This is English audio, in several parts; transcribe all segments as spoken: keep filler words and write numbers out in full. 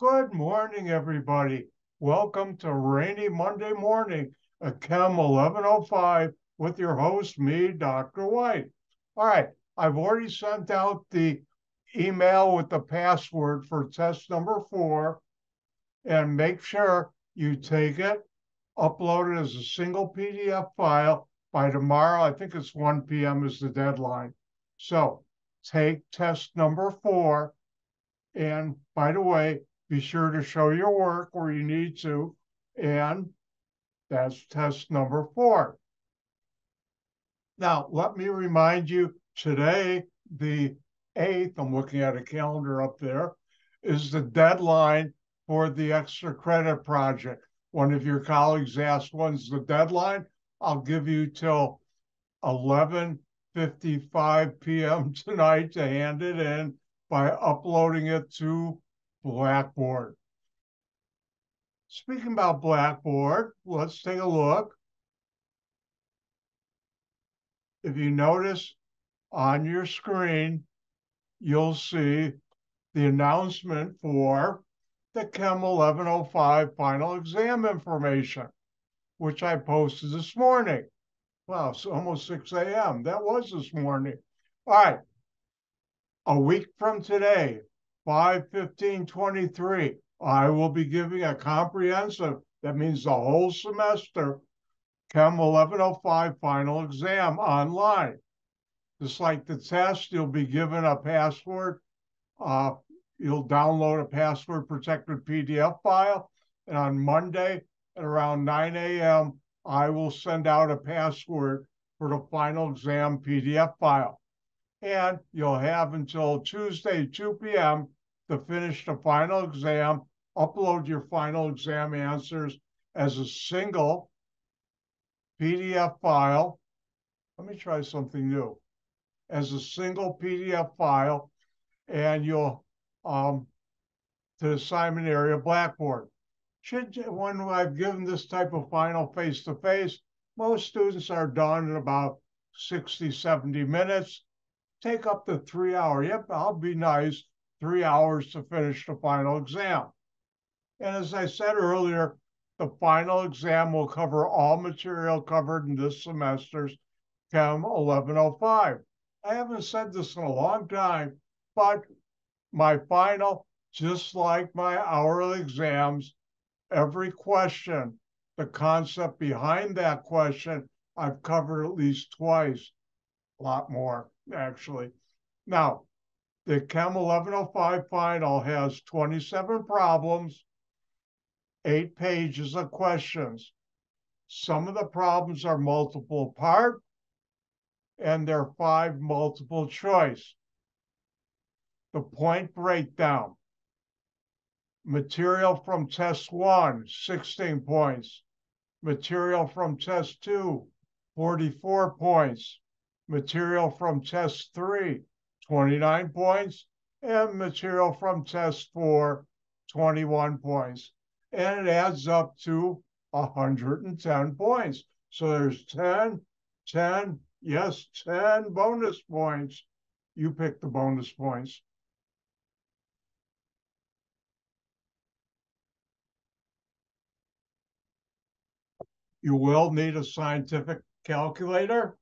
Good morning, everybody. Welcome to Rainy Monday Morning, a Chem eleven oh five with your host, me, Doctor White. All right, I've already sent out the email with the password for test number four, and make sure you take it, upload it as a single P D F file by tomorrow. I think it's one P M is the deadline. So take test number four, and by the way, be sure to show your work where you need to, and that's test number four. Now, let me remind you, today, the eighth, I'm looking at a calendar up there, is the deadline for the extra credit project. One of your colleagues asked, when's the deadline? I'll give you till eleven fifty-five P M tonight to hand it in by uploading it to Blackboard. Speaking about Blackboard, let's take a look. If you notice on your screen, you'll see the announcement for the Chem eleven oh five final exam information, which I posted this morning. Wow, it's almost six A M That was this morning. All right, a week from today, five fifteen twenty-three, I will be giving a comprehensive, that means the whole semester, Chem eleven oh five final exam online. Just like the test, you'll be given a password. Uh, you'll download a password-protected P D F file. And on Monday at around nine A M, I will send out a password for the final exam P D F file. And you'll have until Tuesday, two P M, to finish the final exam, upload your final exam answers as a single P D F file. Let me try something new. As a single P D F file, and you'll um, to the assignment area Blackboard. Should you, when I've given this type of final face-to-face, most students are done in about sixty, seventy minutes. Take up the three hour, yep, I'll be nice, three hours to finish the final exam. And as I said earlier, the final exam will cover all material covered in this semester's Chem eleven oh five. I haven't said this in a long time, but my final, just like my hourly exams, every question, the concept behind that question, I've covered at least twice, a lot more. Actually. Now, the Chem eleven oh five final has twenty-seven problems, eight pages of questions. Some of the problems are multiple part, and there are five multiple choice. The point breakdown. Material from test one, sixteen points. Material from test two, forty-four points. Material from test three, twenty-nine points, and material from test four, twenty-one points. And it adds up to one hundred ten points. So there's ten, ten, yes, ten bonus points. You pick the bonus points. You will need a scientific calculator.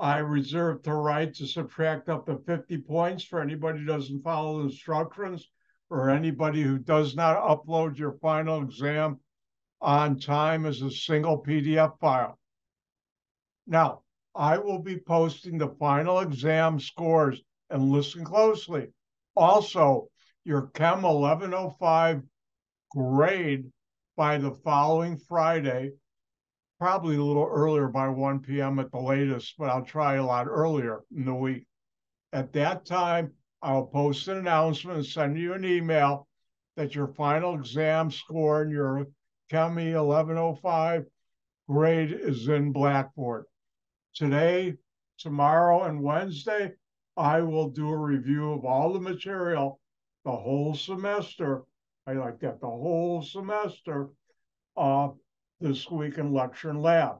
I reserve the right to subtract up to fifty points for anybody who doesn't follow the instructions or anybody who does not upload your final exam on time as a single P D F file. Now, I will be posting the final exam scores, and listen closely. Also, your Chem eleven oh five grade by the following Friday, probably a little earlier, by one P M at the latest, but I'll try a lot earlier in the week. At that time, I'll post an announcement and send you an email that your final exam score and your Chem eleven oh five grade is in Blackboard. Today, tomorrow, and Wednesday, I will do a review of all the material, the whole semester. I like that, the whole semester. Uh, this week in lecture and lab.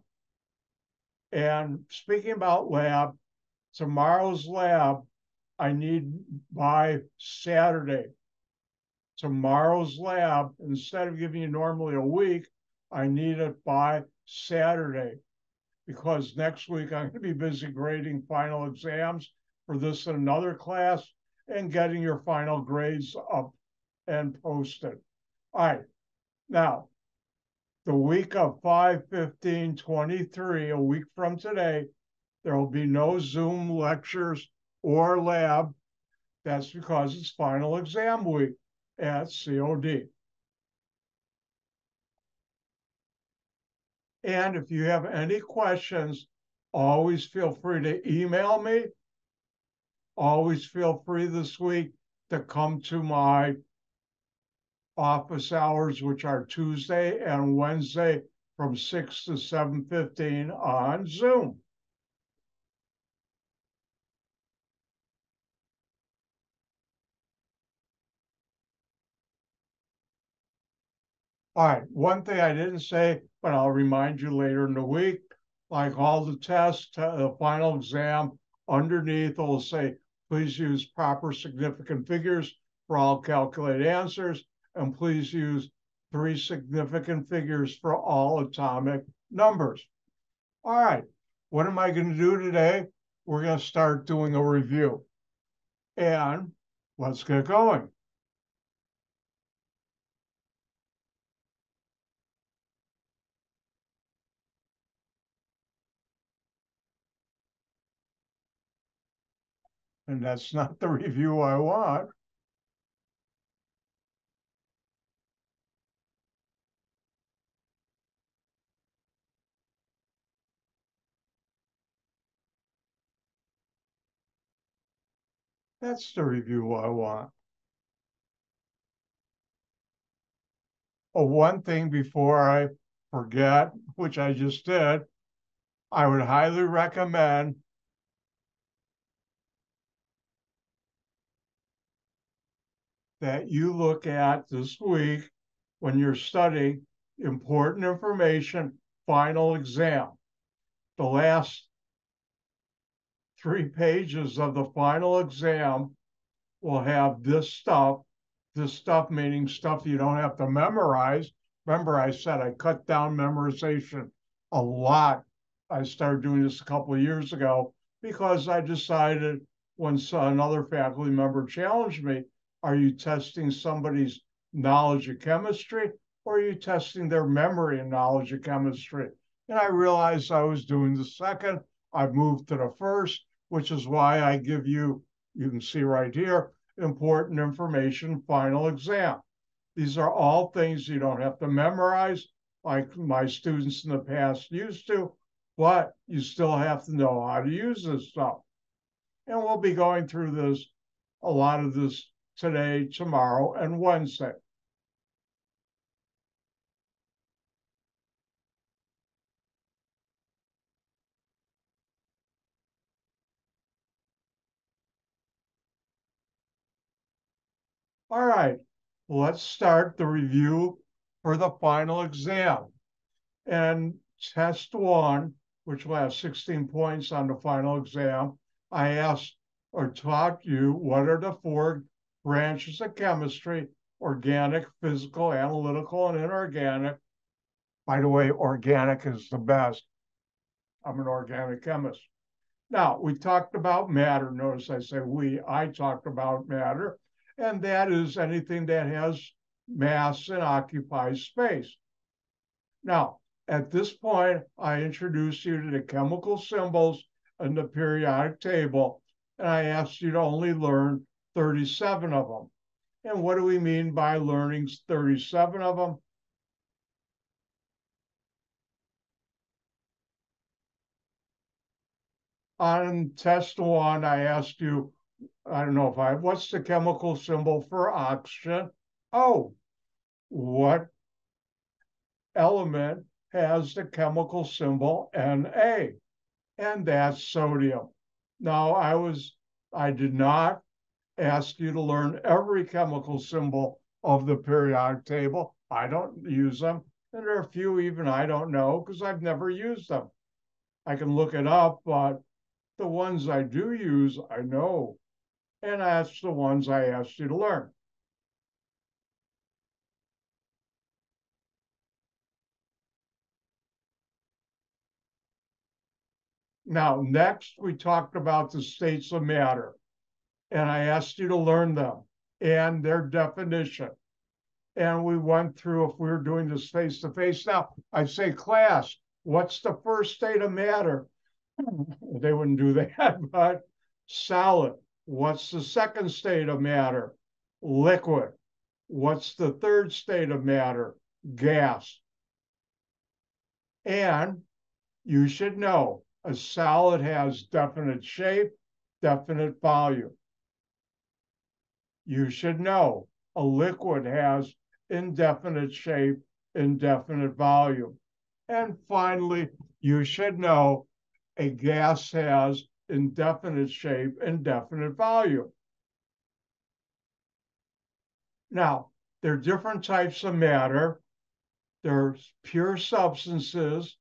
And speaking about lab, tomorrow's lab, I need by Saturday. tomorrow's lab, instead of giving you normally a week, I need it by Saturday, because next week I'm going to be busy grading final exams for this and another class and getting your final grades up and posted. All right. Now, the week of five fifteen twenty-three, a week from today, there will be no Zoom lectures or lab. That's because it's final exam week at C O D. And if you have any questions, always feel free to email me. Always feel free this week to come to my office hours, which are Tuesday and Wednesday from six to seven fifteen on Zoom. All right, one thing I didn't say, but I'll remind you later in the week, like all the tests, the final exam, underneath will say, please use proper significant figures for all calculated answers, and please use three significant figures for all atomic numbers. All right, what am I going to do today? We're going to start doing a review. And let's get going. And that's not the review I want. That's the review I want. Oh, one thing before I forget, which I just did, I would highly recommend that you look at this week when you're studying important information, final exam. The last three pages of the final exam will have this stuff, this stuff meaning stuff you don't have to memorize. Remember, I said I cut down memorization a lot. I started doing this a couple of years ago because I decided when another faculty member challenged me, are you testing somebody's knowledge of chemistry, or are you testing their memory and knowledge of chemistry? And I realized I was doing the second. I moved to the first, which is why I give you, you can see right here, important information, final exam. These are all things you don't have to memorize, like my students in the past used to, but you still have to know how to use this stuff. And we'll be going through this, a lot of this, today, tomorrow, and Wednesday. All right, let's start the review for the final exam. And test one, which will have sixteen points on the final exam, I asked or taught you what are the four branches of chemistry, organic, physical, analytical, and inorganic. By the way, organic is the best. I'm an organic chemist. Now, we talked about matter. Notice I say we, I talked about matter, and that is anything that has mass and occupies space. Now, at this point, I introduced you to the chemical symbols in the periodic table, and I asked you to only learn thirty-seven of them. And what do we mean by learning thirty-seven of them? On test one, I asked you, I don't know if I, what's the chemical symbol for oxygen? Oh, what element has the chemical symbol Na? And that's sodium. Now, I was, I did not ask you to learn every chemical symbol of the periodic table. I don't use them. And there are a few even I don't know because I've never used them. I can look it up, but the ones I do use, I know. And that's the ones I asked you to learn. Now, next, we talked about the states of matter, and I asked you to learn them and their definition. And we went through, if we were doing this face-to-face. Now, I'd say, class, what's the first state of matter? They wouldn't do that, but solid. What's the second state of matter? Liquid. What's the third state of matter? Gas. And you should know, a solid has definite shape, definite volume. You should know, a liquid has indefinite shape, indefinite volume. And finally, you should know, a gas has indefinite shape, indefinite volume. Now, there are different types of matter. There's pure substances,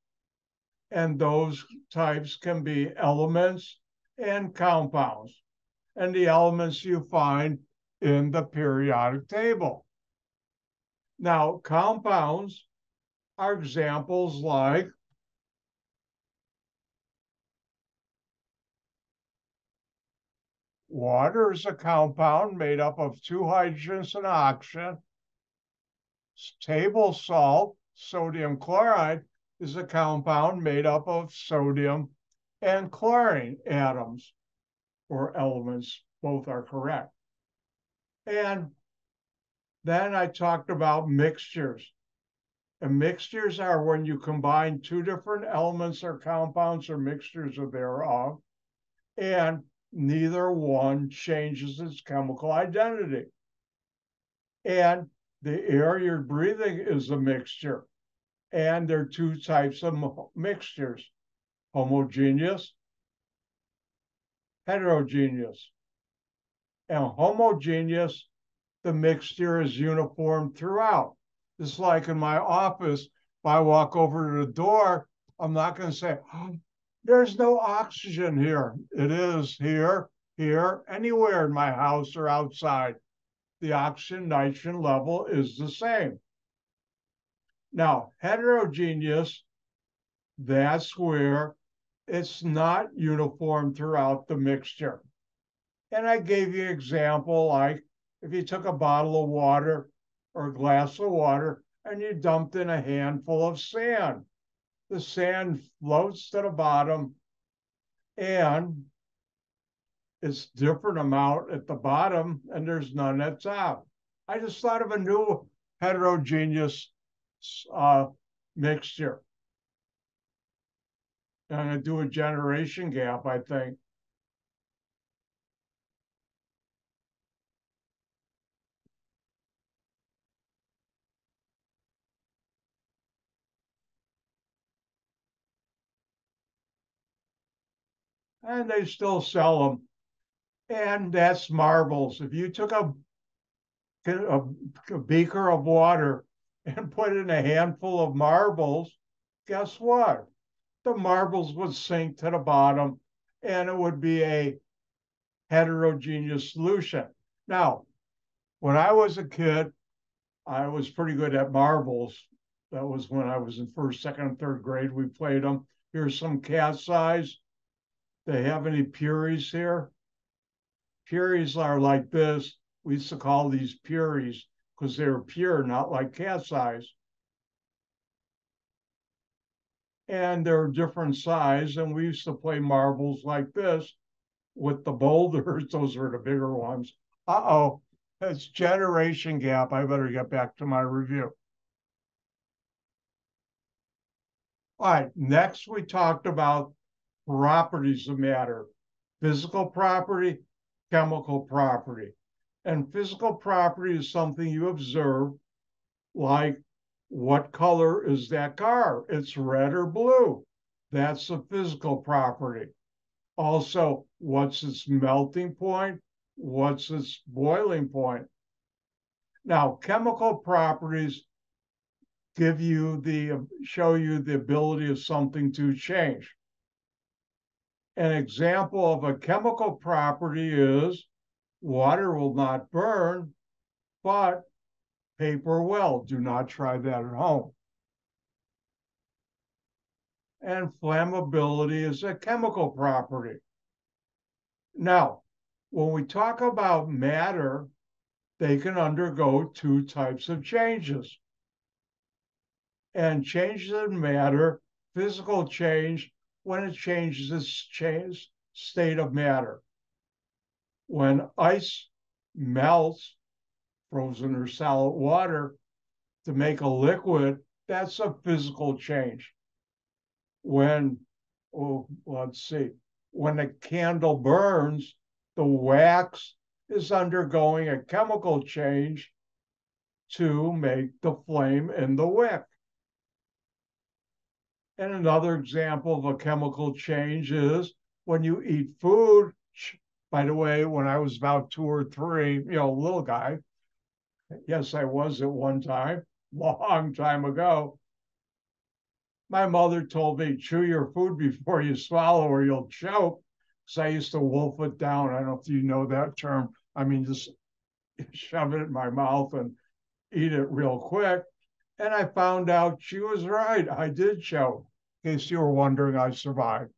and those types can be elements and compounds. And the elements you find in the periodic table. Now, compounds are examples like water is a compound made up of two hydrogens and oxygen. Table salt, sodium chloride, is a compound made up of sodium and chlorine atoms, or elements, both are correct. And then I talked about mixtures. And mixtures are when you combine two different elements or compounds or mixtures of thereof, and neither one changes its chemical identity. And the air you're breathing is a mixture. And there are two types of mixtures, homogeneous, heterogeneous. And homogeneous, the mixture is uniform throughout. It's like in my office, if I walk over to the door, I'm not going to say, oh, there's no oxygen here. It is here, here, anywhere in my house or outside. The oxygen nitrogen level is the same. Now, heterogeneous, that's where it's not uniform throughout the mixture. And I gave you an example, like if you took a bottle of water or a glass of water and you dumped in a handful of sand. The sand floats to the bottom, and it's a different amount at the bottom, and there's none at top. I just thought of a new heterogeneous uh, mixture. And I'm going to do a generation gap, I think. And they still sell them. And that's marbles. If you took a, a, a beaker of water and put in a handful of marbles, guess what? The marbles would sink to the bottom, and it would be a heterogeneous solution. Now, when I was a kid, I was pretty good at marbles. That was when I was in first, second, and third grade. We played them. Here's some cat's eyes. They have any puries here? Puries are like this. We used to call these puries because they were pure, not like cat's eyes. And they're different size, and we used to play marbles like this with the boulders. Those were the bigger ones. Uh-oh, that's generation gap. I better get back to my review. All right, next we talked about properties of matter, physical property, chemical property. And physical property is something you observe, like what color is that car? It's red or blue. That's a physical property. Also, what's its melting point? What's its boiling point? Now, chemical properties give you the, show you the ability of something to change. An example of a chemical property is water will not burn, but paper will. Do not try that at home. and flammability is a chemical property. Now, when we talk about matter, they can undergo two types of changes. And changes in matter, physical change, when it changes its state of matter. When ice melts, frozen or solid water, to make a liquid, that's a physical change. When, oh, let's see, when a candle burns, the wax is undergoing a chemical change to make the flame in the wick. And another example of a chemical change is when you eat food. By the way, when I was about two or three, you know, little guy, yes, I was at one time, long time ago, my mother told me, chew your food before you swallow or you'll choke. So I used to wolf it down. I don't know if you know that term. I mean, just shove it in my mouth and eat it real quick. And I found out she was right. I did choke. In case you were wondering, I survived.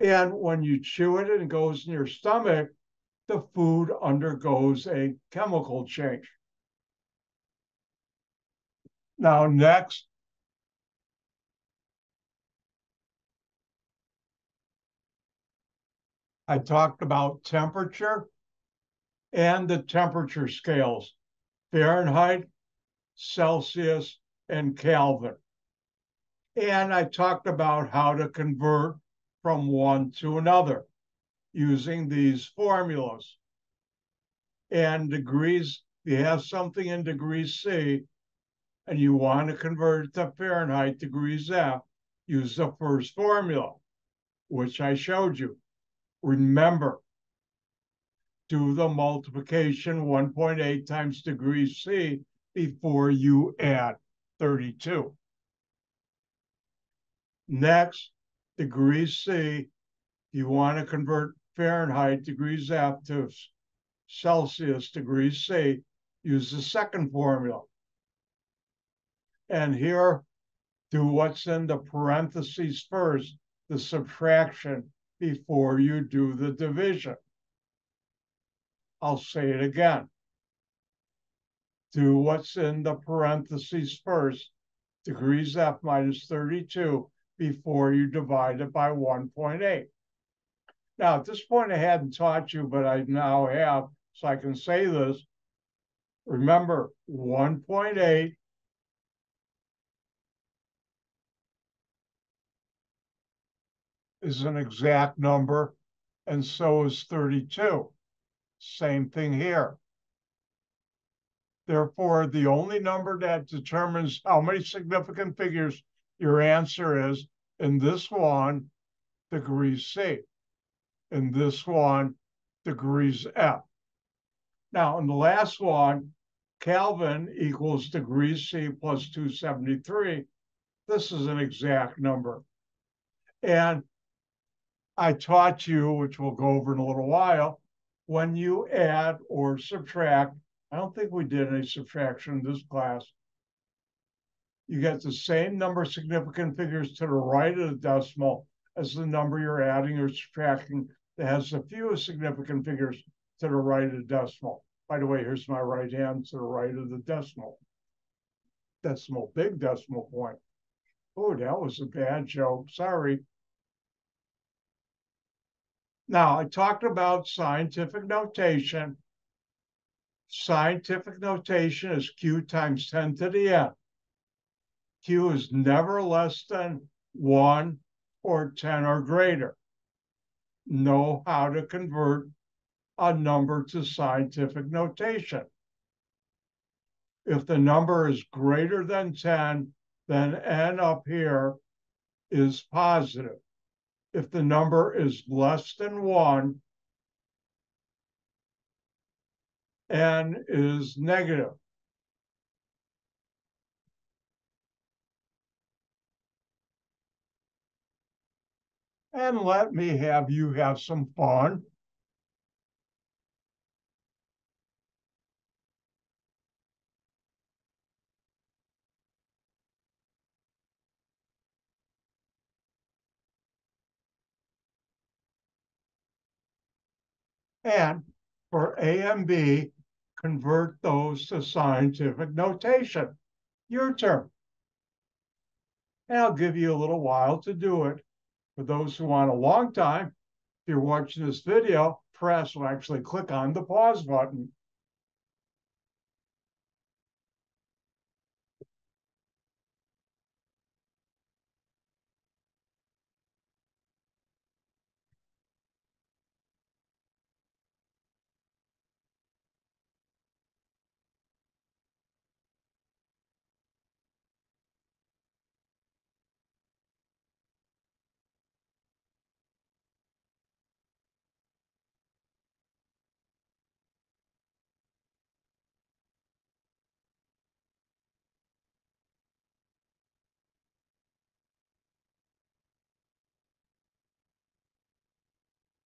And when you chew it and it goes in your stomach, the food undergoes a chemical change. Now, next. I talked about temperature and the temperature scales, Fahrenheit, Celsius, and Kelvin. And I talked about how to convert from one to another using these formulas. And degrees, you have something in degrees C, and you want to convert it to Fahrenheit, degrees F, use the first formula, which I showed you. Remember, do the multiplication one point eight times degrees C before you add thirty-two. Next, degrees C, you want to convert Fahrenheit, degrees F, to Celsius, degrees C, use the second formula. And here, do what's in the parentheses first, the subtraction, before you do the division. I'll say it again. Do what's in the parentheses first, degrees F minus thirty-two, before you divide it by one point eight. Now, at this point, I hadn't taught you, but I now have, so I can say this. Remember, one point eight is an exact number, and so is thirty-two. Same thing here. Therefore, the only number that determines how many significant figures your answer is, in this one, degrees C. In this one, degrees F. Now, in the last one, Kelvin equals degrees C plus two seventy-three. This is an exact number. And I taught you, which we'll go over in a little while, when you add or subtract, I don't think we did any subtraction in this class, you get the same number of significant figures to the right of the decimal as the number you're adding or subtracting that has the fewest significant figures to the right of the decimal. By the way, here's my right hand to the right of the decimal. Decimal, big decimal point. Oh, that was a bad joke, sorry. Now, I talked about scientific notation. Scientific notation is Q times ten to the N. Q is never less than one or ten or greater. Know how to convert a number to scientific notation. If the number is greater than ten, then N up here is positive. If the number is less than one, N is negative. And let me have you have some fun. and for A and B, convert those to scientific notation. Your turn. And I'll give you a little while to do it. For those who want a long time, if you're watching this video, press will actually click on the pause button.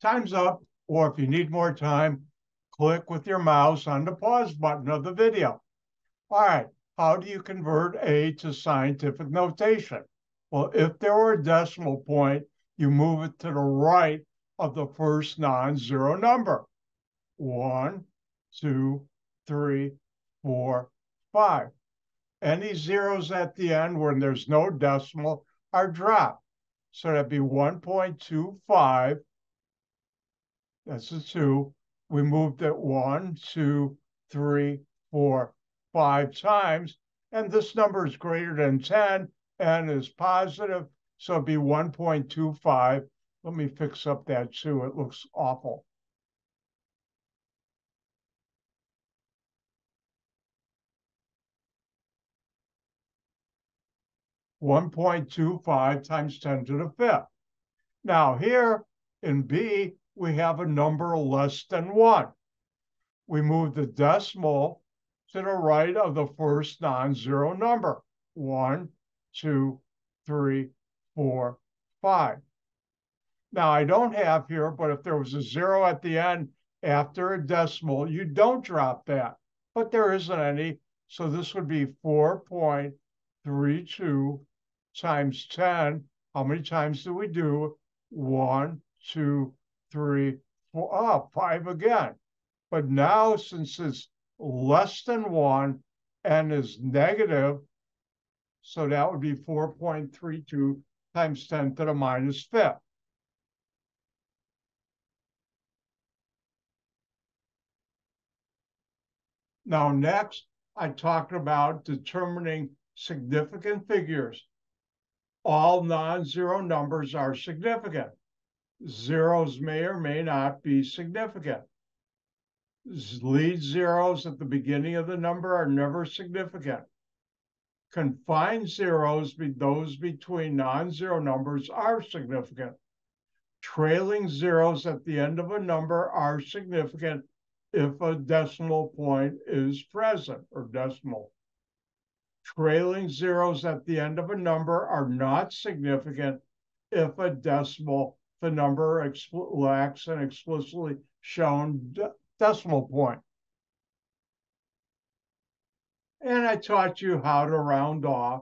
Time's up, or if you need more time, click with your mouse on the pause button of the video. All right, how do you convert A to scientific notation? Well, if there were a decimal point, you move it to the right of the first non-zero number. One, two, three, four, five. Any zeros at the end when there's no decimal are dropped. So that'd be one point two five. That's a two. We moved it one, two, three, four, five times. And this number is greater than ten and is positive. So it'd be one point two five. Let me fix up that two. It looks awful. one point two five times ten to the fifth. Now here in B, we have a number less than one. We move the decimal to the right of the first non-zero number. One, two, three, four, five. Now I don't have here, but if there was a zero at the end after a decimal, you don't drop that, but there isn't any. So this would be four point three two times ten. How many times do we do? One, two, three, four, oh, five again. But now, since it's less than one and is negative, so that would be four point three two times ten to the minus fifth. Now, next, I talked about determining significant figures. All non-zero numbers are significant. Zeros may or may not be significant. Lead zeros at the beginning of the number are never significant. Confined zeros, those between non-zero numbers, are significant. Trailing zeros at the end of a number are significant if a decimal point is present, or decimal. Trailing zeros at the end of a number are not significant if a decimal the number lacks an explicitly shown de decimal point. And I taught you how to round off.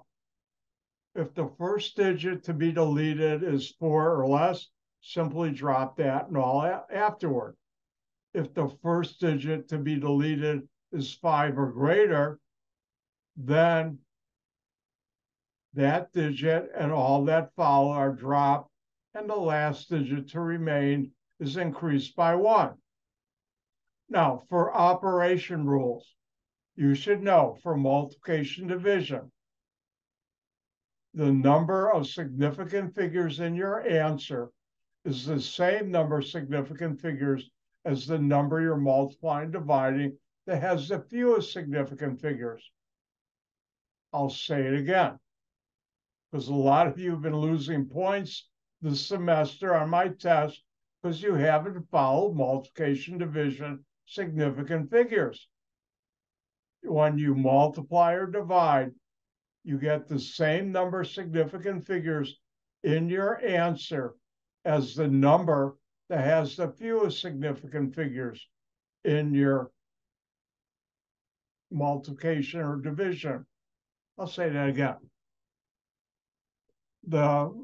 If the first digit to be deleted is four or less, simply drop that and all afterward. If the first digit to be deleted is five or greater, then that digit and all that follow are dropped, and the last digit to remain is increased by one. Now, for operation rules, you should know for multiplication division, the number of significant figures in your answer is the same number of significant figures as the number you're multiplying, dividing that has the fewest significant figures. I'll say it again, because a lot of you have been losing points this semester on my test because you haven't followed multiplication, division, significant figures. When you multiply or divide, you get the same number of significant figures in your answer as the number that has the fewest significant figures in your multiplication or division. I'll say that again. The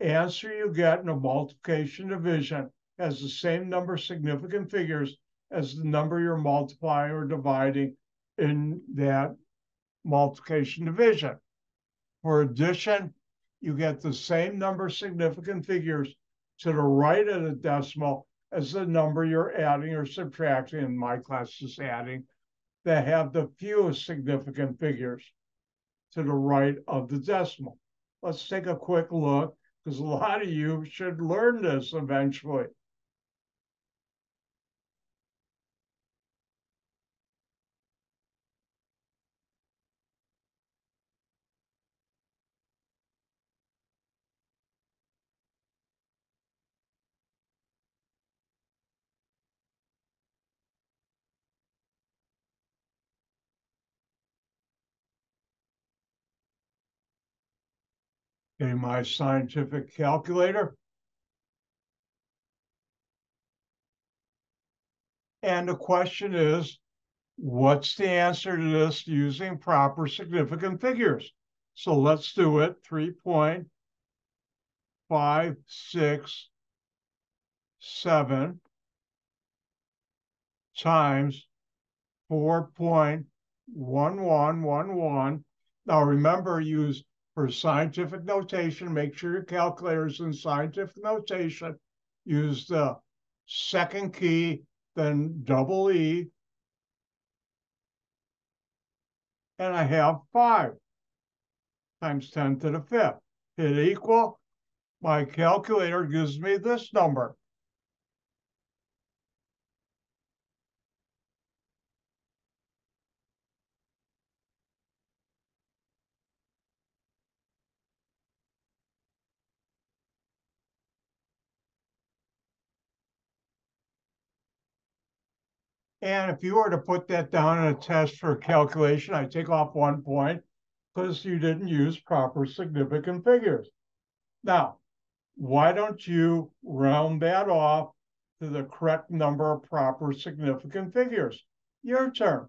answer you get in a multiplication division has the same number of significant figures as the number you're multiplying or dividing in that multiplication division. For addition, you get the same number of significant figures to the right of the decimal as the number you're adding or subtracting, in my class is adding, that have the fewest significant figures to the right of the decimal. Let's take a quick look, because a lot of you should learn this eventually. Okay, my scientific calculator. And the question is, what's the answer to this using proper significant figures? So let's do it. three point five six seven times four point one one one one. Now remember, use for scientific notation, make sure your calculator is in scientific notation. Use the second key, then double E. And I have five times ten to the fifth. Hit equal. My calculator gives me this number. And if you were to put that down in a test for calculation, I take off one point because you didn't use proper significant figures. Now, why don't you round that off to the correct number of proper significant figures? Your turn.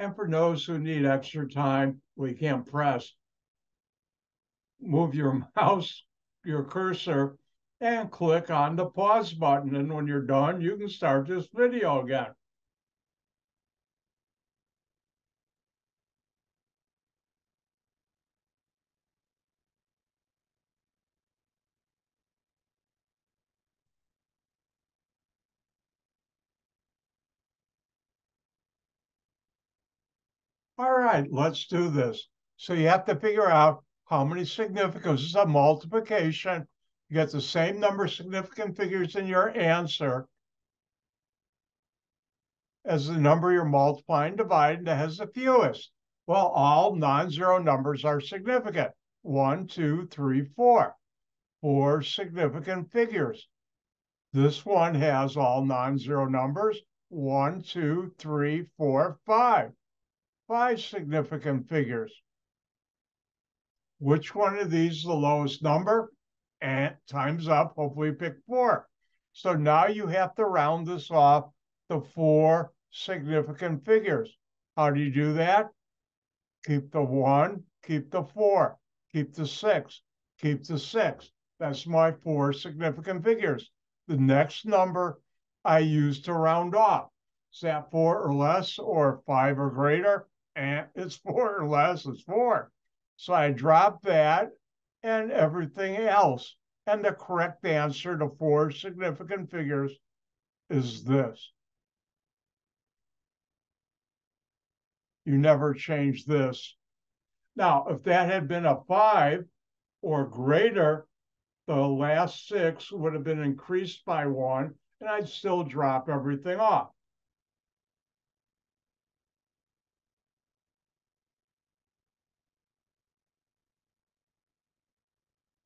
And for those who need extra time, we can't press, move your mouse, your cursor, and click on the pause button. And when you're done, you can start this video again. All right, let's do this. So you have to figure out how many significants. This is a multiplication. You get the same number of significant figures in your answer as the number you're multiplying, dividing, that has the fewest. Well, all non-zero numbers are significant. One, two, three, four. Four significant figures. This one has all non-zero numbers. One, two, three, four, five. Five significant figures. Which one of these is the lowest number? And time's up. Hopefully, pick four. So now you have to round this off to four significant figures. How do you do that? Keep the one, keep the four, keep the six, keep the six. That's my four significant figures. The next number I use to round off. Is that four or less, or five or greater? And it's four or less, it's four. So I drop that and everything else. And the correct answer to four significant figures is this. You never change this. Now, if that had been a five or greater, the last six would have been increased by one, and I'd still drop everything off.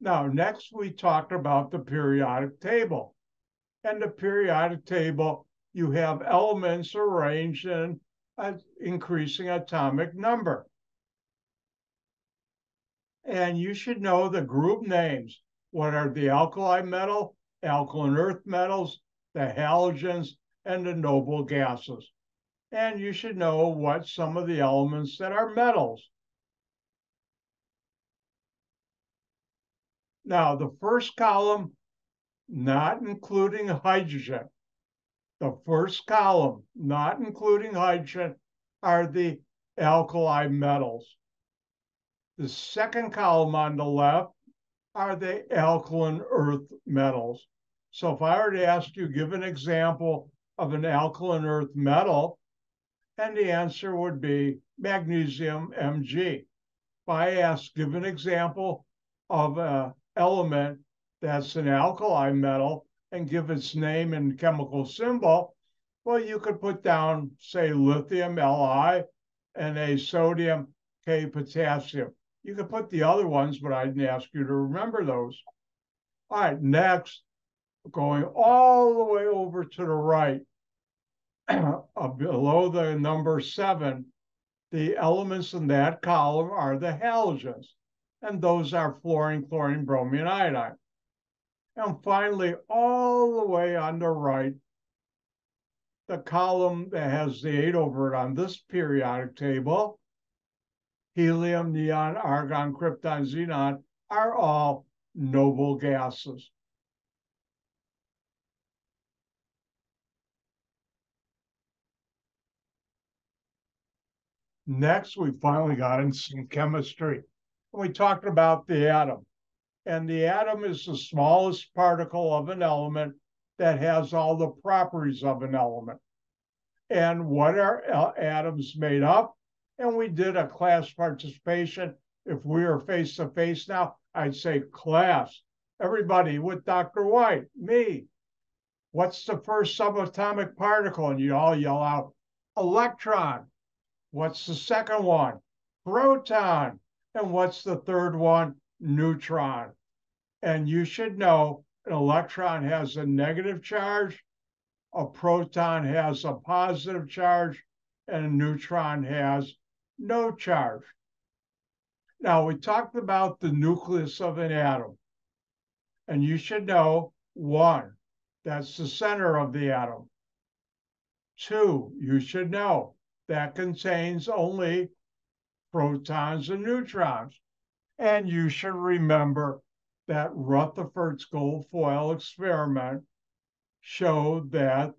Now, next we talked about the periodic table. And the periodic table, you have elements arranged in an increasing atomic number. And you should know the group names. What are the alkali metal, alkaline earth metals, the halogens, and the noble gases. And you should know what some of the elements that are metals. Now, the first column, not including hydrogen. The first column, not including hydrogen, are the alkali metals. The second column on the left are the alkaline earth metals. So if I were to ask you, give an example of an alkaline earth metal, and the answer would be magnesium, Mg. If I ask, give an example of an element that's an alkali metal and give its name and chemical symbol, well, you could put down, say, lithium, Li, and a sodium, K, potassium. You could put the other ones, but I didn't ask you to remember those. All right, next, going all the way over to the right, below the number seven, the elements in that column are the halogens, and those are fluorine, chlorine, bromine, iodine. And finally, all the way on the right, the column that has the eight over it on this periodic table, helium, neon, argon, krypton, xenon, are all noble gases. Next, we finally got into some chemistry. We talked about the atom. And the atom is the smallest particle of an element that has all the properties of an element. And what are atoms made up? And we did a class participation. If we were face-to-face now, I'd say, class, everybody with Doctor White, me, what's the first subatomic particle? And you all yell out, electron. What's the second one? Proton. And what's the third one? Neutron. And you should know an electron has a negative charge, a proton has a positive charge, and a neutron has no charge. Now, we talked about the nucleus of an atom. And you should know, one, that's the center of the atom. Two, you should know, that contains only protons and neutrons. And you should remember that Rutherford's gold foil experiment showed that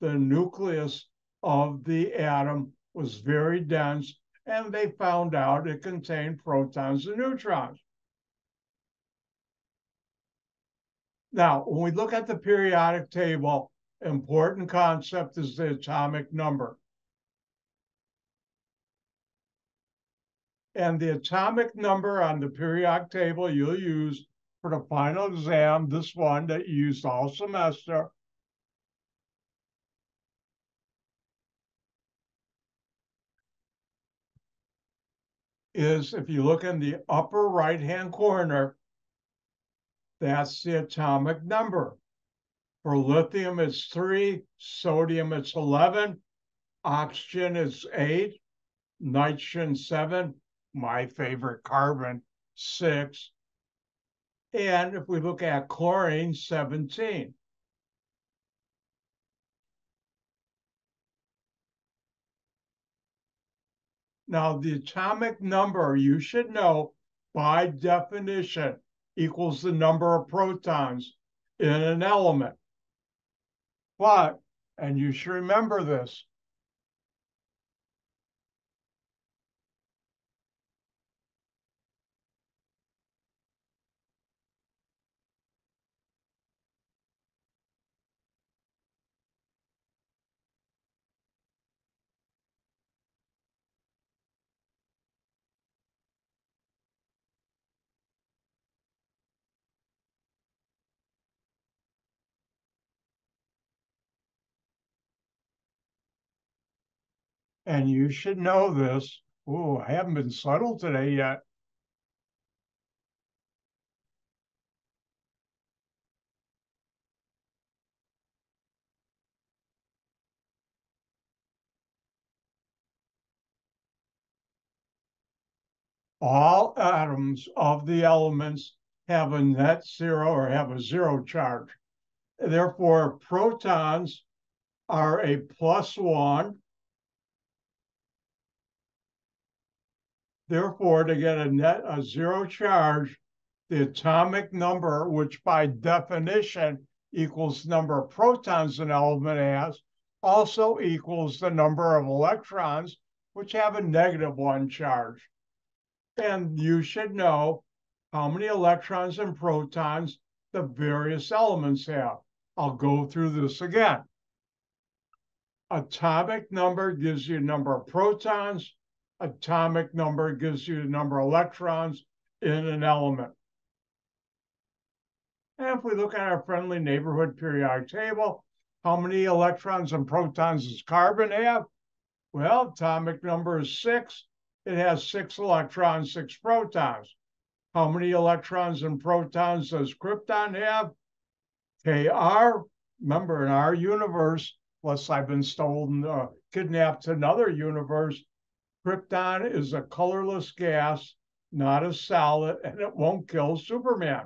the nucleus of the atom was very dense, and they found out it contained protons and neutrons. Now, when we look at the periodic table, important concept is the atomic number. And the atomic number on the periodic table you'll use for the final exam, this one that you used all semester, is if you look in the upper right-hand corner, that's the atomic number. For lithium, it's three. Sodium, it's eleven. Oxygen, it's eight. Nitrogen, seven. My favorite, carbon, six. And if we look at chlorine, seventeen. Now, the atomic number, you should know, by definition, equals the number of protons in an element. But, and you should remember this, and you should know this. Oh, I haven't been subtle today yet. All atoms of the elements have a net zero or have a zero charge. Therefore, protons are a plus one. Therefore, to get a net a zero charge, the atomic number, which by definition equals the number of protons an element has, also equals the number of electrons, which have a negative one charge. And you should know how many electrons and protons the various elements have. I'll go through this again. Atomic number gives you the number of protons. Atomic number gives you the number of electrons in an element. And if we look at our friendly neighborhood periodic table, how many electrons and protons does carbon have? Well, atomic number is six. It has six electrons, six protons. How many electrons and protons does krypton have? K R. Remember, in our universe, unless I've been stolen or uh, kidnapped to another universe, krypton is a colorless gas, not a solid, and it won't kill Superman.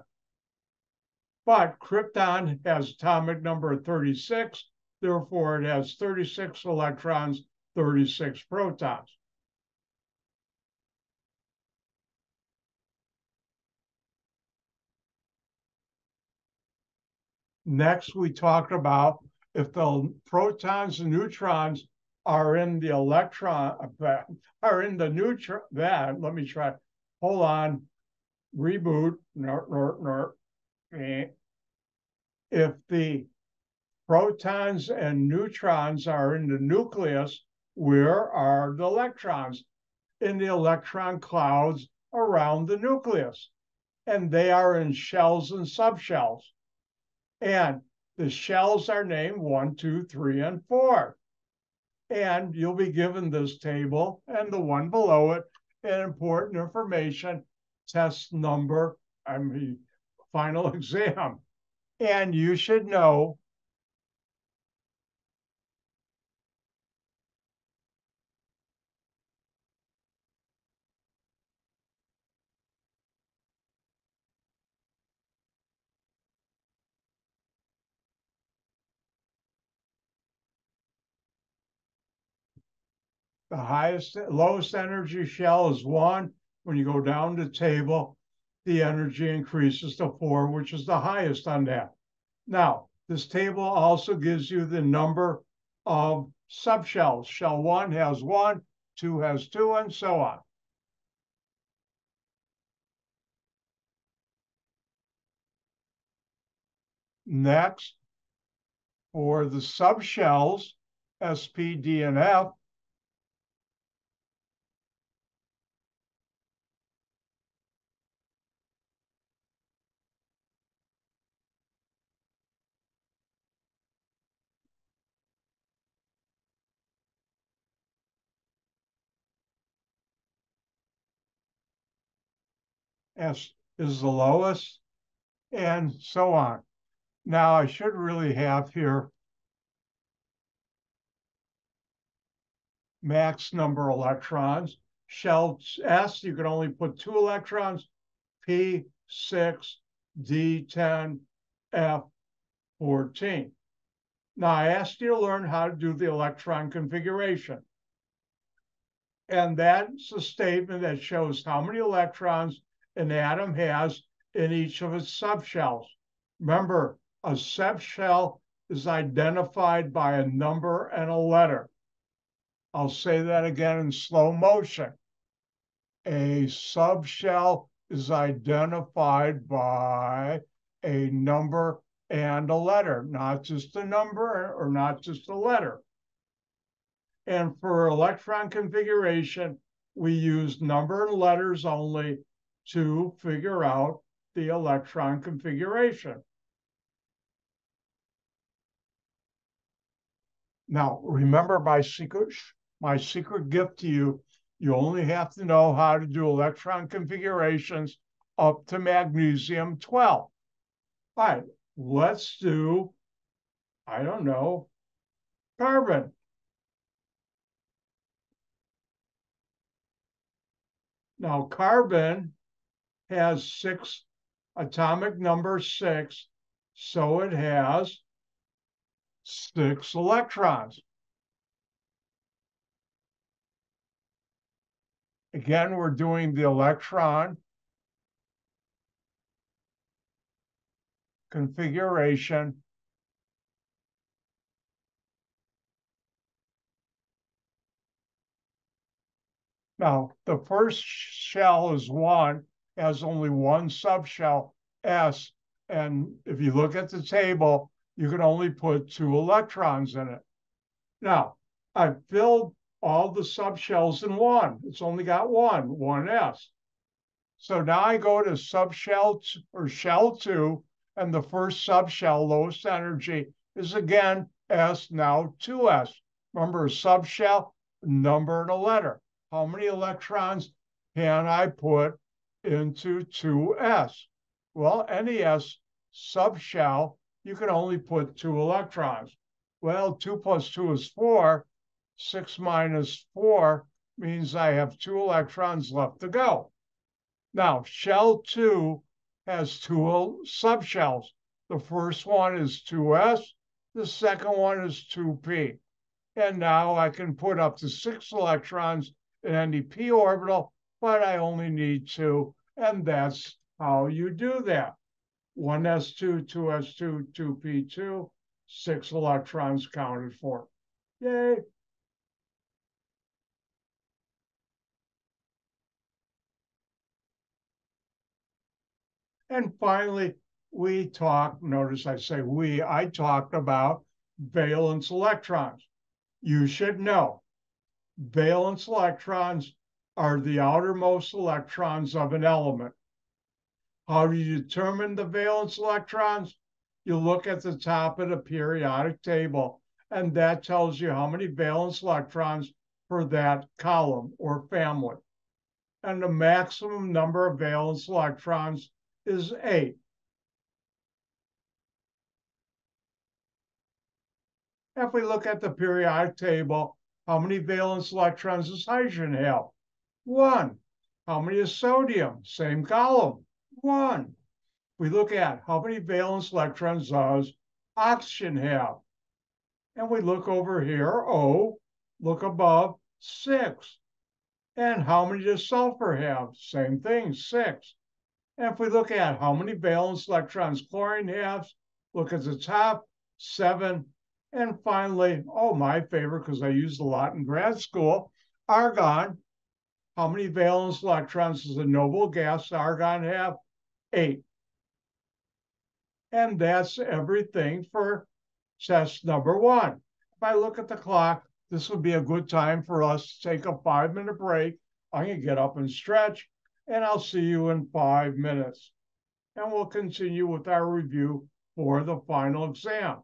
But krypton has atomic number thirty-six, therefore it has thirty-six electrons, thirty-six protons. Next, we talked about if the protons and neutrons are in the electron, are in the neutron, then, let me try, hold on, reboot, ner, ner, ner. If the protons and neutrons are in the nucleus, where are the electrons? In the electron clouds around the nucleus. And they are in shells and subshells. And the shells are named one, two, three, and four. And you'll be given this table and the one below it and important information, test number, I mean, final exam. And you should know the highest, lowest energy shell is one. When you go down the table, the energy increases to four, which is the highest on that. Now, this table also gives you the number of subshells. Shell one has one, two has two, and so on. Next, for the subshells, S, P, D, and F, S is the lowest, and so on. Now, I should really have here max number of electrons. Shell S, you can only put two electrons, P, six, D, ten, F, fourteen. Now, I asked you to learn how to do the electron configuration. And that's a statement that shows how many electrons an atom has in each of its subshells. Remember, a subshell is identified by a number and a letter. I'll say that again in slow motion. A subshell is identified by a number and a letter, not just a number or not just a letter. And for electron configuration, we use number and letters only to figure out the electron configuration. Now, remember my secret, my secret gift to you, you only have to know how to do electron configurations up to magnesium twelve. All right, let's do, I don't know, carbon. Now, carbon has six, atomic number six, so it has six electrons. Again, we're doing the electron configuration. Now, the first shell is one, has only one subshell, S. And if you look at the table, you can only put two electrons in it. Now, I've filled all the subshells in one. It's only got one, one S. So now I go to subshell two, or shell two, and the first subshell, lowest energy, is again S, now two S. Remember, a subshell, number and a letter. How many electrons can I put into two S? Well, any S subshell, you can only put two electrons. Well, two plus two is four. Six minus four means I have two electrons left to go. Now, shell two has two subshells. The first one is two S. The second one is two P. And now I can put up to six electrons in any p orbital, but I only need two, and that's how you do that. one S two, two S two, two P two, six electrons counted for. Yay! And finally, we talked, notice I say we, I talked about valence electrons. You should know. Valence electrons are the outermost electrons of an element. How do you determine the valence electrons? You look at the top of the periodic table, and that tells you how many valence electrons for that column or family. And the maximum number of valence electrons is eight. If we look at the periodic table, how many valence electrons does hydrogen have? One. How many is sodium? Same column. One. We look at how many valence electrons does oxygen have? And we look over here, O, look above, six. And how many does sulfur have? Same thing, six. And if we look at how many valence electrons chlorine has, look at the top, seven. And finally, oh, my favorite, because I used a lot in grad school, argon. How many valence electrons does the noble gas argon have? Eight. And that's everything for test number one. If I look at the clock, this would be a good time for us to take a five-minute break. I'm going to get up and stretch, and I'll see you in five minutes. And we'll continue with our review for the final exam.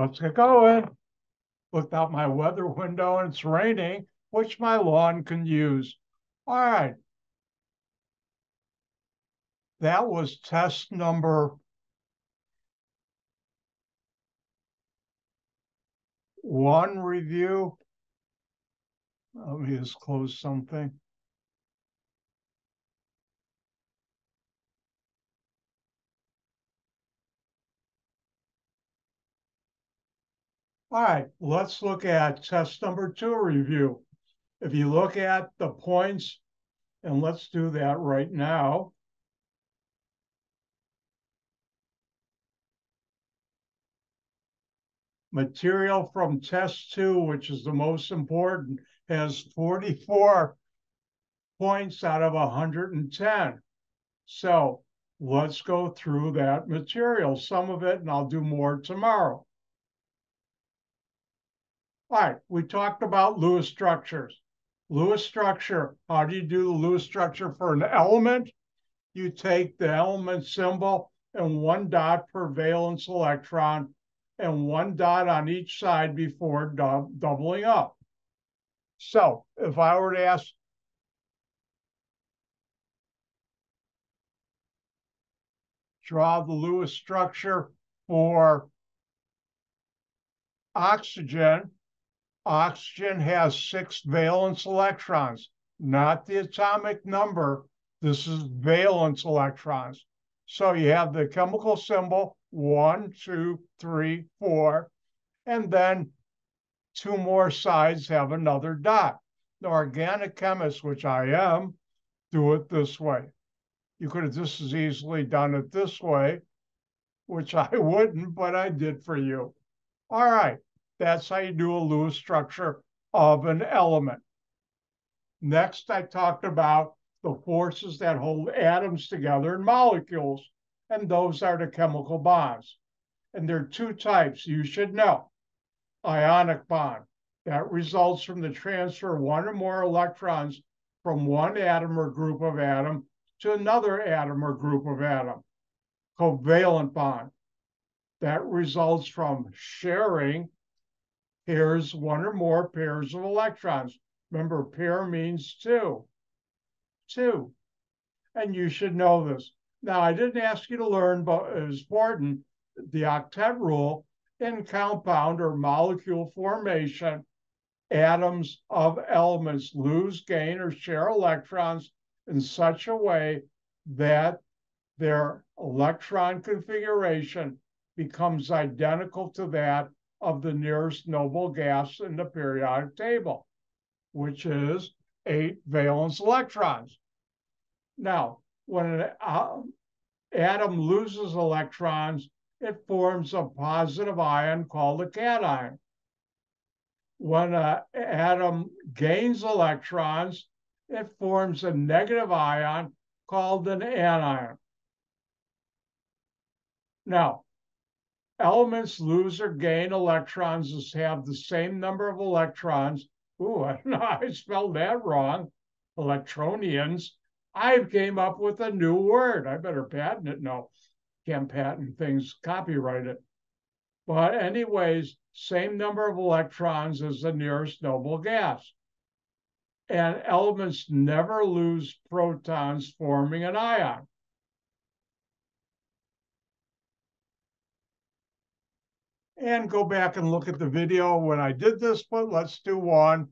let's get going. Looked out my weather window and it's raining, which my lawn can use. All right. That was test number one review. Let me just close something. All right, let's look at test number two review. If you look at the points, and let's do that right now. Material from test two, which is the most important, has forty-four points out of one hundred ten. So let's go through that material, some of it, and I'll do more tomorrow. All right, we talked about Lewis structures. Lewis structure, how do you do the Lewis structure for an element? You take the element symbol and one dot per valence electron and one dot on each side before do doubling up. So if I were to ask, draw the Lewis structure for oxygen, oxygen has six valence electrons, not the atomic number. This is valence electrons. So you have the chemical symbol, one, two, three, four, and then two more sides have another dot. The organic chemist, which I am, do it this way. You could have just as easily done it this way, which I wouldn't, but I did for you. All right. That's how you do a Lewis structure of an element. Next, I talked about the forces that hold atoms together in molecules, and those are the chemical bonds. And there are two types you should know. Ionic bond, that results from the transfer of one or more electrons from one atom or group of atom to another atom or group of atom. Covalent bond, that results from sharing pairs, one or more pairs of electrons. Remember, pair means two. Two. And you should know this. Now, I didn't ask you to learn, but it was important, the octet rule in compound or molecule formation. Atoms of elements lose, gain, or share electrons in such a way that their electron configuration becomes identical to that of the nearest noble gas in the periodic table, which is eight valence electrons. Now, when an atom loses electrons, it forms a positive ion called a cation. When an atom gains electrons, it forms a negative ion called an anion. Now, elements lose or gain electrons that have the same number of electrons. Ooh, I know I spelled that wrong. Electronians. I came up with a new word. I better patent it. No, can't patent things, copyright it. But anyways, same number of electrons as the nearest noble gas. And elements never lose protons, forming an ion. And go back and look at the video when I did this, but let's do one.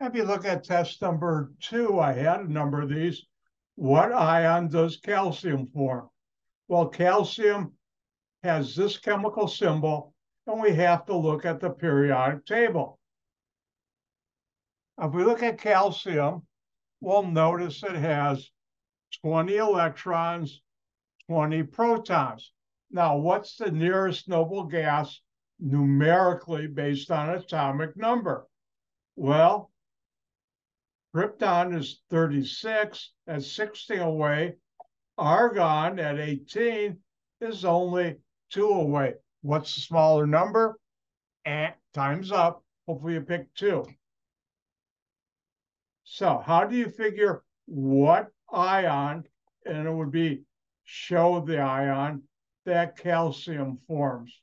If you look at test number two, I had a number of these. What ion does calcium form? Well, calcium has this chemical symbol, and we have to look at the periodic table. If we look at calcium, we'll notice it has twenty electrons, twenty protons. Now, what's the nearest noble gas numerically based on atomic number? Well, krypton is thirty-six, that's sixteen away. Argon at eighteen is only two away. What's the smaller number? And times up. Hopefully you pick two. So how do you figure what ion, and it would be show the ion, that calcium forms?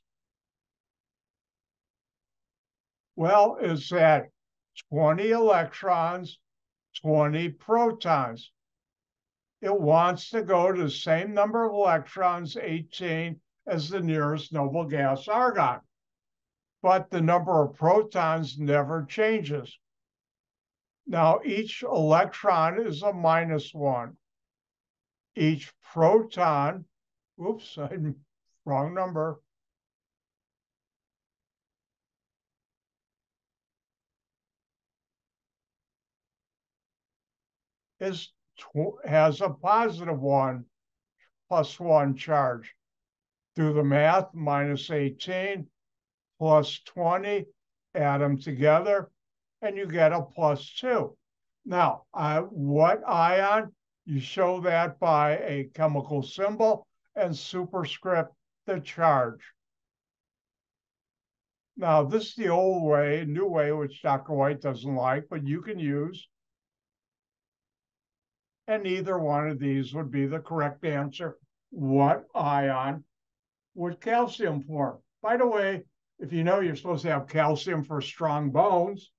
Well, it's at twenty electrons, twenty protons. It wants to go to the same number of electrons, eighteen, as the nearest noble gas, argon. But the number of protons never changes. Now, each electron is a minus one. Each proton, oops, I wrong number. Is has a positive one, plus one charge. Do the math, minus eighteen, plus twenty, add them together, and you get a plus two. Now, uh, what ion? You show that by a chemical symbol and superscript the charge. Now, this is the old way, new way, which Doctor White doesn't like, but you can use. And either one of these would be the correct answer. What ion would calcium form? By the way, if you know you're supposed to have calcium for strong bones,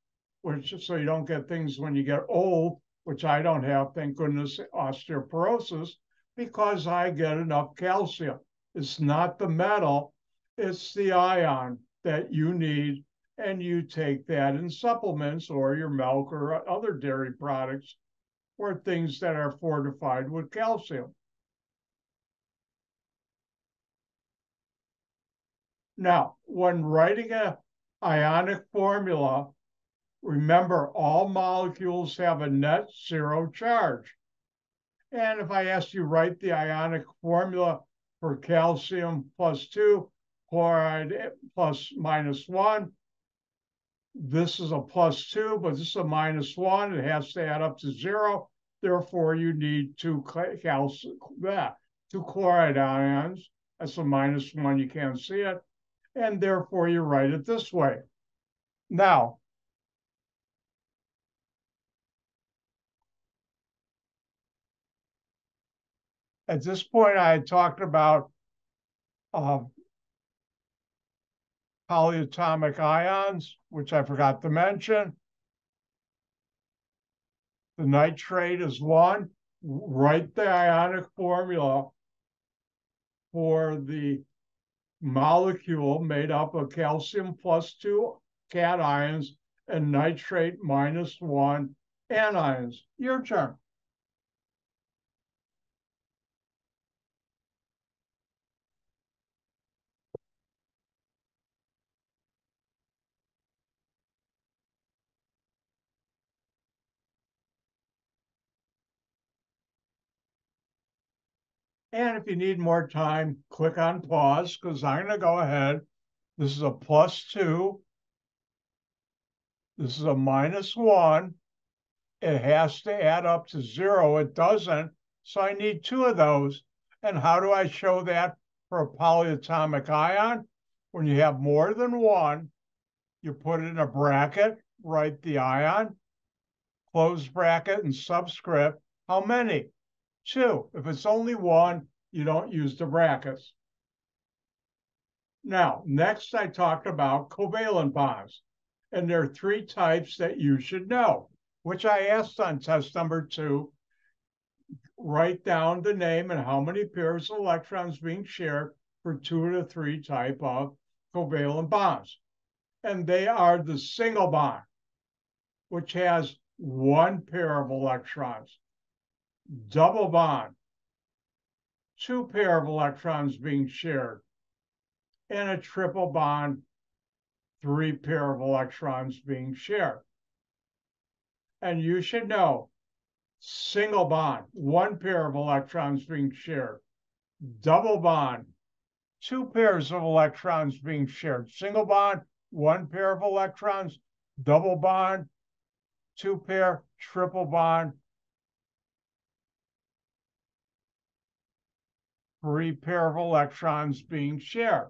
which so you don't get things when you get old, which I don't have, thank goodness, osteoporosis, because I get enough calcium. It's not the metal, it's the ion that you need, and you take that in supplements or your milk or other dairy products, or things that are fortified with calcium. Now, when writing an ionic formula, remember all molecules have a net zero charge. And if I asked you to write the ionic formula for calcium plus two, chloride plus minus one, this is a plus two, but this is a minus one. It has to add up to zero. Therefore, you need two, cal yeah, two chloride ions. That's a minus one. You can't see it. And therefore, you write it this way. Now, at this point, I had talked about uh, polyatomic ions, which I forgot to mention. The nitrate is one. Write the ionic formula for the molecule made up of calcium plus two cations and nitrate minus one anions. Your turn. And if you need more time, click on pause, because I'm going to go ahead. This is a plus two. This is a minus one. It has to add up to zero. It doesn't. So I need two of those. And how do I show that for a polyatomic ion? When you have more than one, you put it in a bracket, write the ion, close bracket and subscript. How many? Two. If it's only one, you don't use the brackets. Now, next I talked about covalent bonds. And there are three types that you should know, which I asked on test number two. Write down the name and how many pairs of electrons being shared for two of the three type of covalent bonds. And they are the single bond, which has one pair of electrons. Double bond, two pair of electrons being shared, and a triple bond, three pair of electrons being shared. And you should know, single bond, one pair of electrons being shared, double bond, two pairs of electrons being shared, single bond, one pair of electrons, double bond, two pair, triple bond, for every pair of electrons being shared.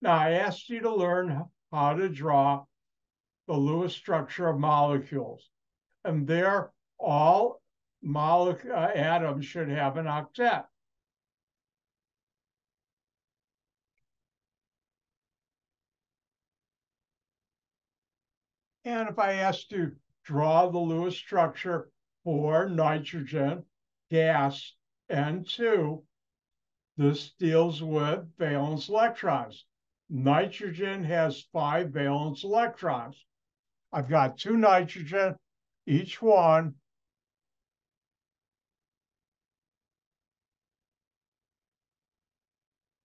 Now, I asked you to learn how to draw the Lewis structure of molecules. And there, all molecule uh, atoms should have an octet. And if I asked you to draw the Lewis structure for nitrogen, gas, N two, this deals with valence electrons. Nitrogen has five valence electrons. I've got two nitrogen, each one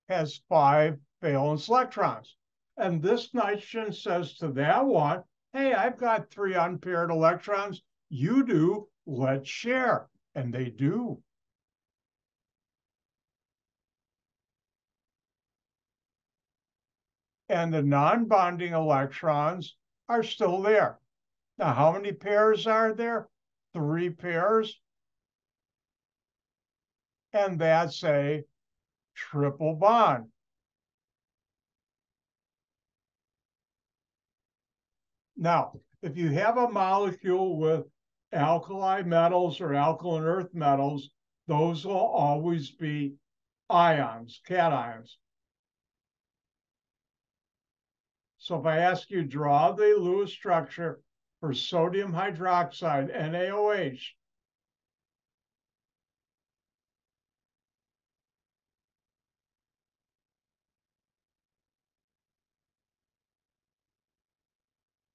has five valence electrons. And this nitrogen says to that one, hey, I've got three unpaired electrons. You do, let's share. And they do. And the non-bonding electrons are still there. Now, how many pairs are there? Three pairs. And that's a triple bond. Now, if you have a molecule with alkali metals or alkaline earth metals, those will always be ions, cations. So if I ask you to draw the Lewis structure for sodium hydroxide, NaOH,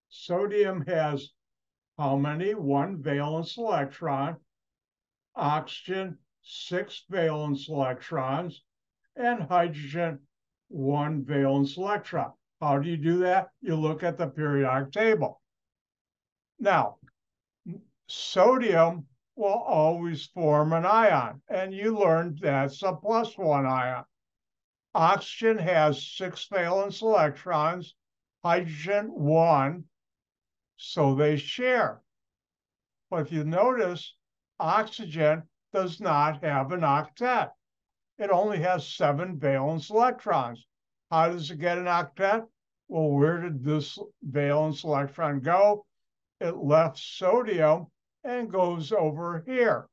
sodium has how many? One valence electron, oxygen, six valence electrons, and hydrogen, one valence electron. How do you do that? You look at the periodic table. Now, sodium will always form an ion, and you learned that's a plus one ion. Oxygen has six valence electrons, hydrogen one, so they share. But if you notice, oxygen does not have an octet. It only has seven valence electrons. How does it get an octet? Well, where did this valence electron go? It left sodium and goes over here.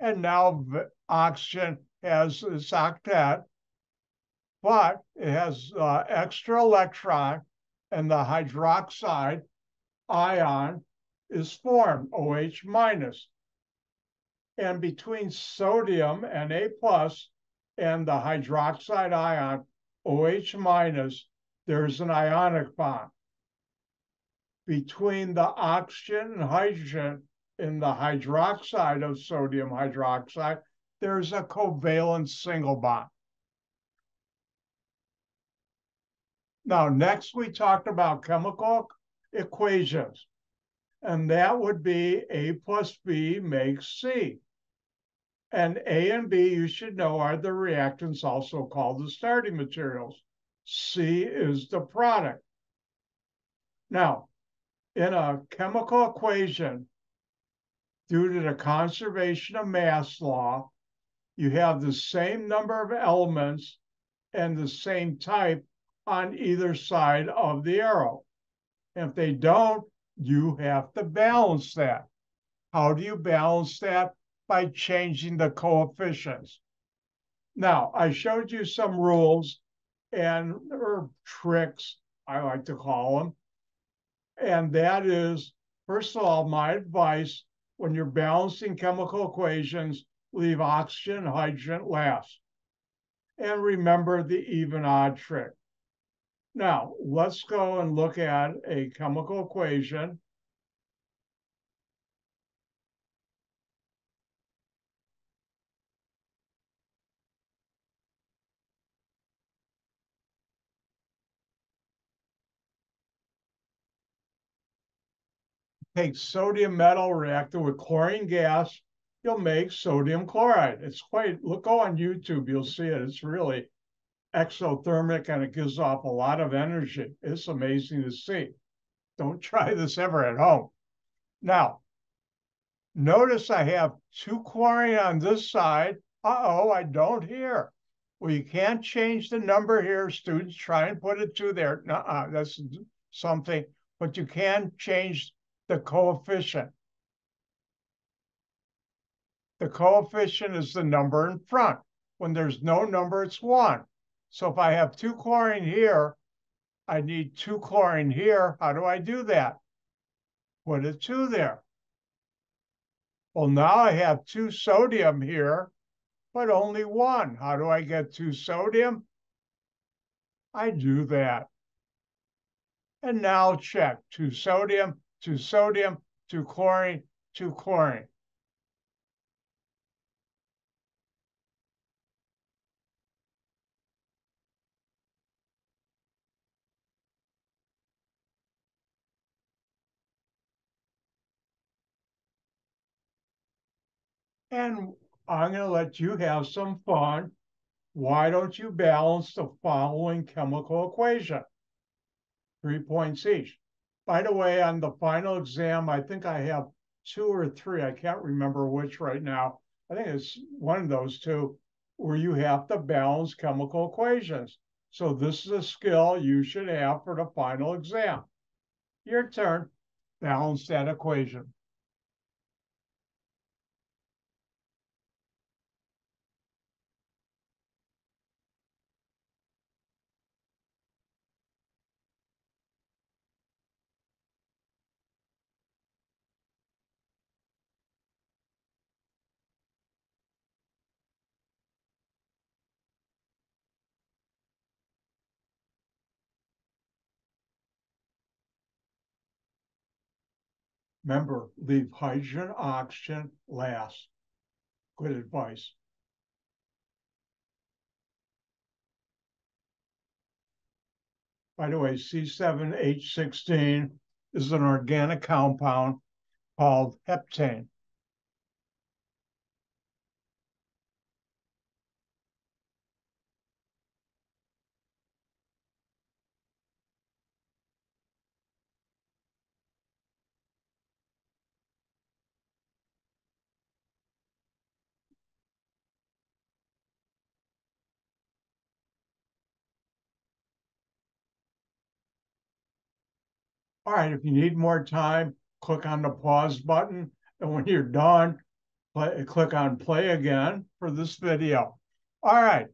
And now oxygen has its octet, but it has uh, extra electron, and the hydroxide ion is formed, OH minus. And between sodium and A plus and the hydroxide ion, OH minus, there's an ionic bond. Between the oxygen and hydrogen in the hydroxide of sodium hydroxide, there's a covalent single bond. Now, next we talked about chemical equations, and that would be A plus B makes C. And A and B, you should know, are the reactants, also called the starting materials. C is the product. Now, in a chemical equation, due to the conservation of mass law, you have the same number of elements and the same type on either side of the arrow. If they don't, you have to balance that. How do you balance that? By changing the coefficients. Now, I showed you some rules and or tricks, I like to call them. And that is, first of all, my advice, when you're balancing chemical equations, leave oxygen and hydrogen last. And remember the even-odd trick. Now, let's go and look at a chemical equation. Take sodium metal, reacted with chlorine gas, you'll make sodium chloride. It's quite, look, go on YouTube, you'll see it. It's really exothermic and it gives off a lot of energy. It's amazing to see. Don't try this ever at home. Now, Notice I have two chlorine on this side. Uh-oh, I don't here. Well, you can't change the number here. Students, try and put it to there. Nuh-uh, that's something. But you can change the coefficient. The coefficient is the number in front. When there's no number, it's one. So if I have two chlorine here, I need two chlorine here. How do I do that? Put a two there. Well, now I have two sodium here, but only one. How do I get two sodium? I do that. And now check. Two sodium, two sodium, two chlorine, two chlorine. And I'm going to let you have some fun. Why don't you balance the following chemical equation? Three points each. By the way, on the final exam, I think I have two or three. I can't remember which right now. I think it's one of those two where you have to balance chemical equations. So this is a skill you should have for the final exam. Your turn. Balance that equation. Remember, leave hydrogen, oxygen last. Good advice. By the way, C seven H sixteen is an organic compound called heptane. All right, if you need more time, click on the pause button. And when you're done, play, click on play again for this video. All right,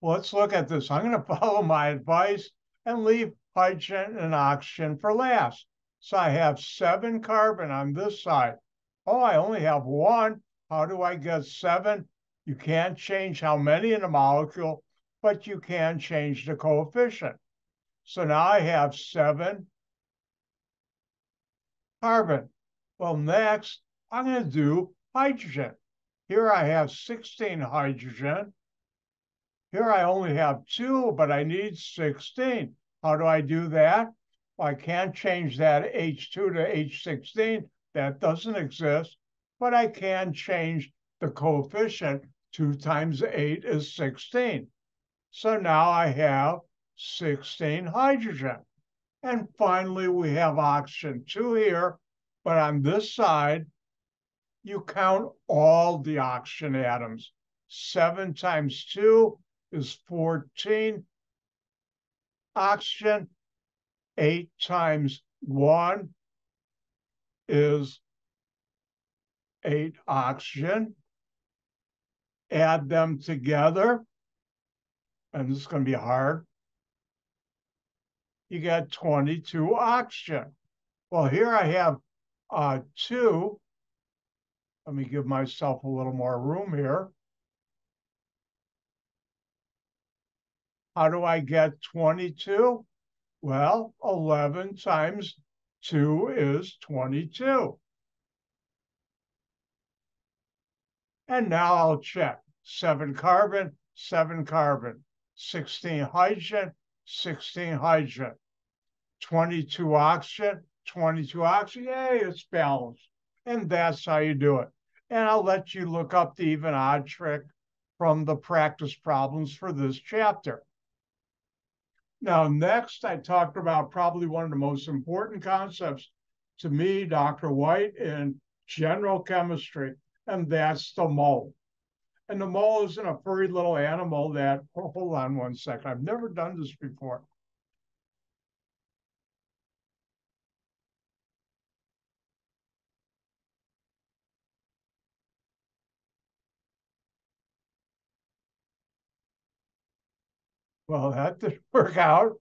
let's look at this. I'm going to follow my advice and leave hydrogen and oxygen for last. So I have seven carbon on this side. Oh, I only have one. How do I get seven? You can't change how many in a molecule, but you can change the coefficient. So now I have seven carbon. Well, next, I'm going to do hydrogen. Here I have sixteen hydrogen. Here I only have two, but I need sixteen. How do I do that? Well, I can't change that H two to H sixteen. That doesn't exist. But I can change the coefficient. two times eight is sixteen. So now I have sixteen hydrogen. And finally, we have oxygen, two here. But on this side, you count all the oxygen atoms. seven times two is fourteen oxygen. eight times one is eight oxygen. Add them together. And this is going to be hard. You get twenty-two oxygen. Well, here I have uh, two. Let me give myself a little more room here. How do I get twenty-two? Well, eleven times two is twenty-two. And now I'll check. seven carbon, seven carbon, sixteen hydrogen, sixteen hydrogen. twenty-two oxygen, twenty-two oxygen, yay, it's balanced. And that's how you do it. And I'll let you look up the even odd trick from the practice problems for this chapter. Now, next, I talked about probably one of the most important concepts to me, Doctor White, in general chemistry, and that's the mole. And the mole isn't a furry little animal that, oh, hold on one second, I've never done this before. Well, that didn't work out.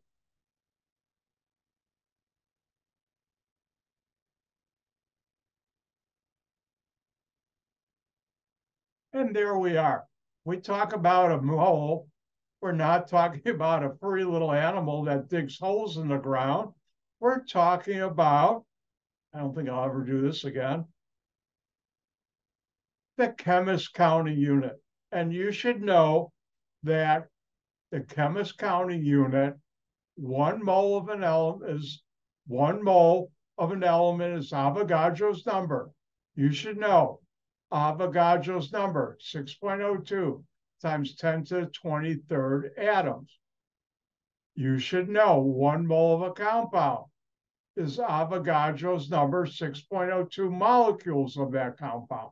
And there we are. We talk about a mole. We're not talking about a furry little animal that digs holes in the ground. We're talking about, I don't think I'll ever do this again, the Chemist County Unit. And you should know that the Chemist County Unit, one mole of an element is one mole of an element is Avogadro's number. You should know Avogadro's number, six point oh two times ten to the twenty-third atoms. You should know one mole of a compound is Avogadro's number, six point oh two molecules of that compound.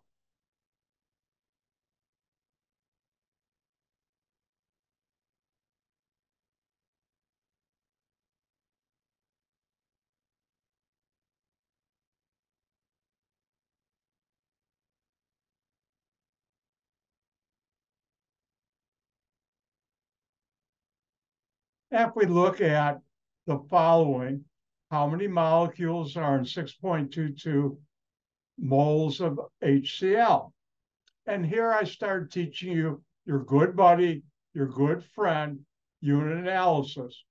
If we look at the following, how many molecules are in six point two two moles of H C L? And here I started teaching you your good buddy, your good friend, unit analysis.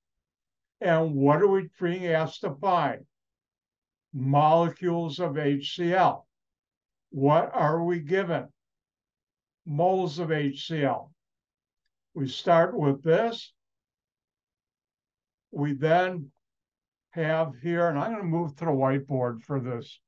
And what are we being asked to find? Molecules of H C L. What are we given? Moles of H C L. We start with this. We then have here, and I'm going to move to the whiteboard for this.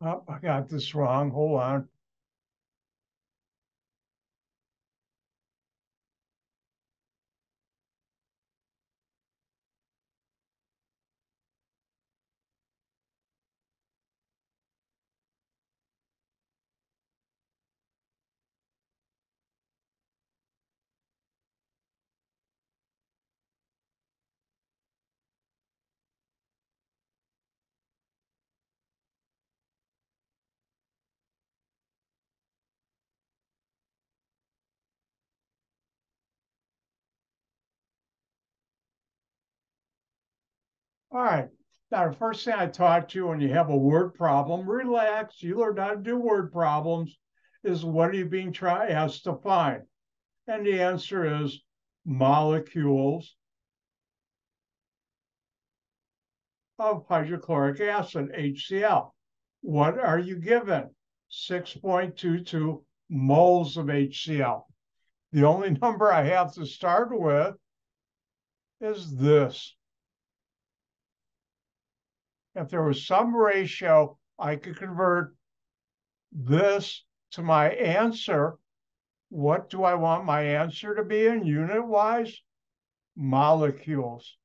Oh, I got this wrong. Hold on. All right, now the first thing I taught you when you have a word problem, relax, you learned how to do word problems, is what are you being try, asked to find? And the answer is molecules of hydrochloric acid, H C L. What are you given? six point two two moles of H C L. The only number I have to start with is this. If there was some ratio, I could convert this to my answer. What do I want my answer to be in unit-wise? Molecules.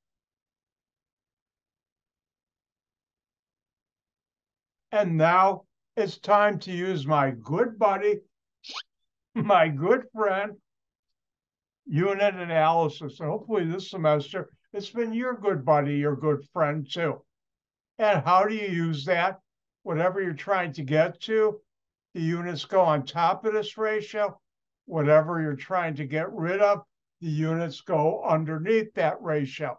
And now it's time to use my good buddy, my good friend, unit analysis. And hopefully this semester, it's been your good buddy, your good friend too. And how do you use that? Whatever you're trying to get to, the units go on top of this ratio. Whatever you're trying to get rid of, the units go underneath that ratio.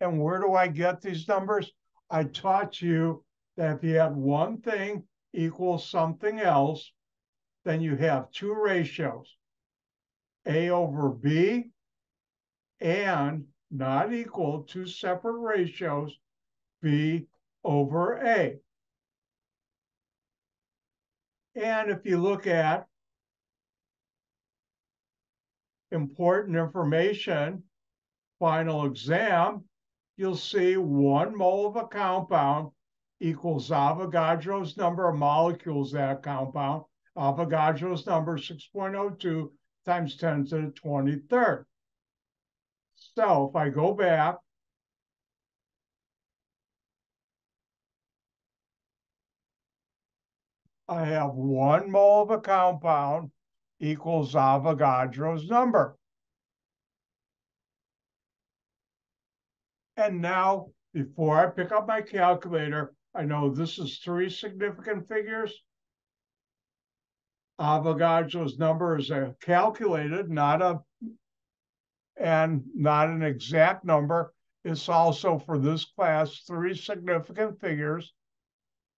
And where do I get these numbers? I taught you that if you have one thing equals something else, then you have two ratios, A over B and not equal, two separate ratios, B over A. And if you look at important information, final exam, you'll see one mole of a compound equals Avogadro's number of molecules that a compound, Avogadro's number six point oh two times ten to the twenty-third. So if I go back, I have one mole of a compound equals Avogadro's number. And now, before I pick up my calculator, I know this is three significant figures. Avogadro's number is a calculated, not a, and not an exact number. It's also, for this class, three significant figures,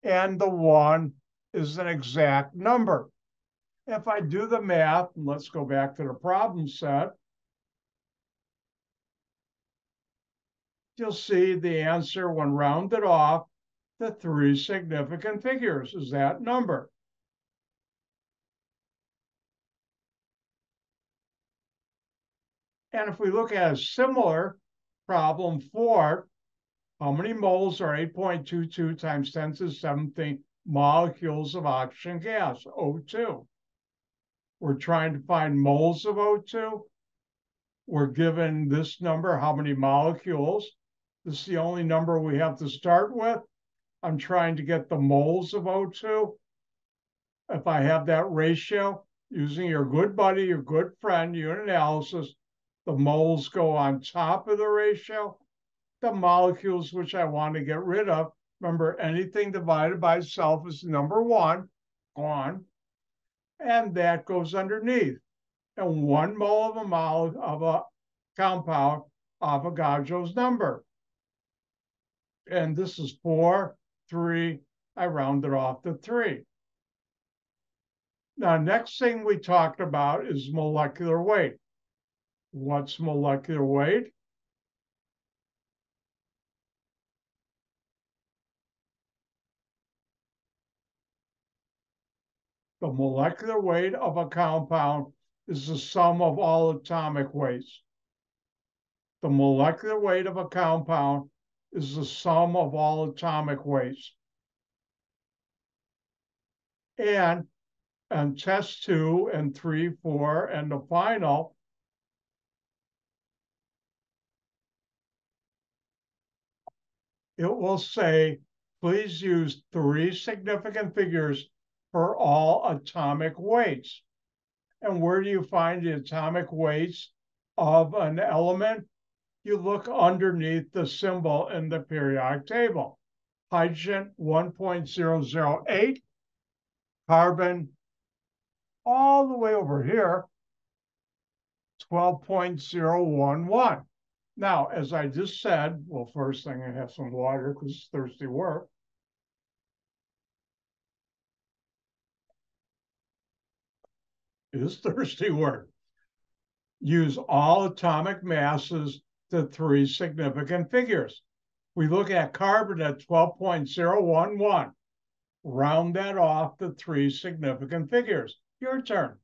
and the one is an exact number. If I do the math, and let's go back to the problem set, you'll see the answer when rounded off, the three significant figures is that number. And if we look at a similar problem four, how many moles are eight point two two times ten to the seventeenth molecules of oxygen gas, O two? We're trying to find moles of O two. We're given this number, how many molecules. This is the only number we have to start with. I'm trying to get the moles of O two. If I have that ratio, using your good buddy, your good friend, unit analysis, the moles go on top of the ratio. The molecules, which I want to get rid of, remember, anything divided by itself is number one, gone, and that goes underneath. And one mole of a mole of a compound, Avogadro's number. And this is four, three, I rounded off to three. Now, next thing we talked about is molecular weight. What's molecular weight? The molecular weight of a compound is the sum of all atomic weights. The molecular weight of a compound is the sum of all atomic weights. And on test two and three, four, and the final, it will say, please use three significant figures for all atomic weights. And where do you find the atomic weights of an element? You look underneath the symbol in the periodic table. Hydrogen, one point zero zero eight. Carbon, all the way over here, twelve point zero one one. Now, as I just said, well, first thing, I have some water because it's thirsty work. It is thirsty work. Use all atomic masses to three significant figures. We look at carbon at twelve point zero one one. Round that off to three significant figures. Your turn.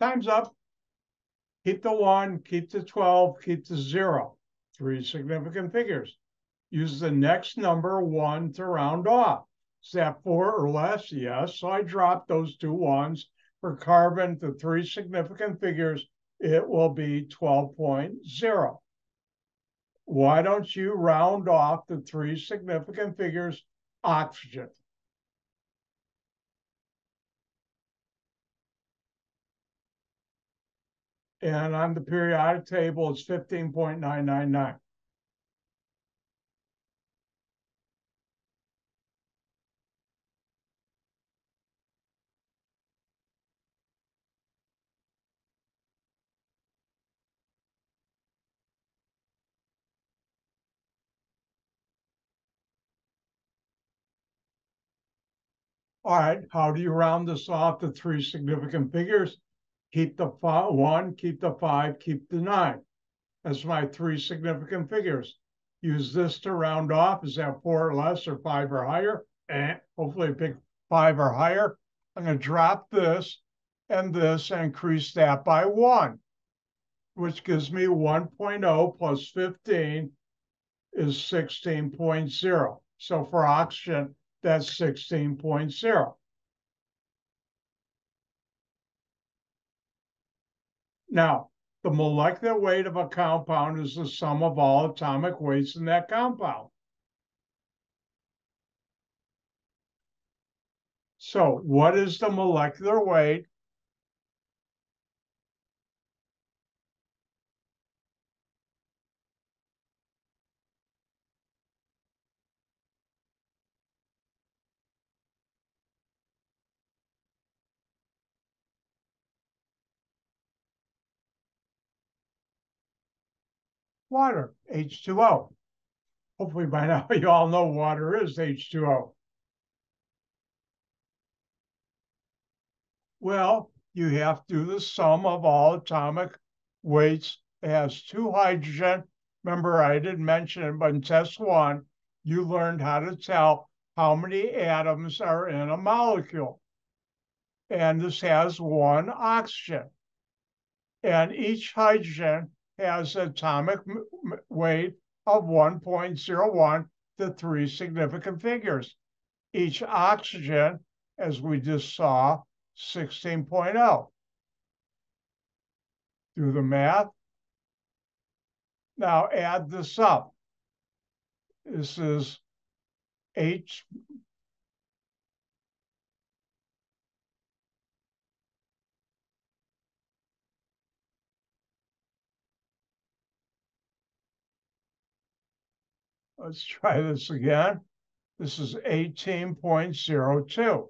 Time's up. Keep the one, keep the twelve, keep the zero. Three significant figures. Use the next number, one, to round off. Is that four or less? Yes. So I dropped those two ones. For carbon to three significant figures, it will be twelve point zero. Why don't you round off the three significant figures? Oxygen. And on the periodic table, it's fifteen point nine nine nine. All right, how do you round this off to three significant figures? Keep the five, one, keep the five, keep the nine. That's my three significant figures. Use this to round off. Is that four or less or five or higher? And hopefully I pick five or higher. I'm going to drop this and this and increase that by one, which gives me one point zero plus fifteen is sixteen point zero. So for oxygen, that's sixteen point zero. Now, the molecular weight of a compound is the sum of all atomic weights in that compound. So what is the molecular weight water, H two O. Hopefully by now you all know water is H two O. Well, you have to do the sum of all atomic weights. It has two hydrogen. Remember, I didn't mention it, but in test one, you learned how to tell how many atoms are in a molecule. And this has one oxygen. And each hydrogen has an atomic weight of one point zero one to three significant figures. Each oxygen, as we just saw, sixteen point zero. Do the math. Now add this up. This is H. Let's try this again. This is eighteen point zero two.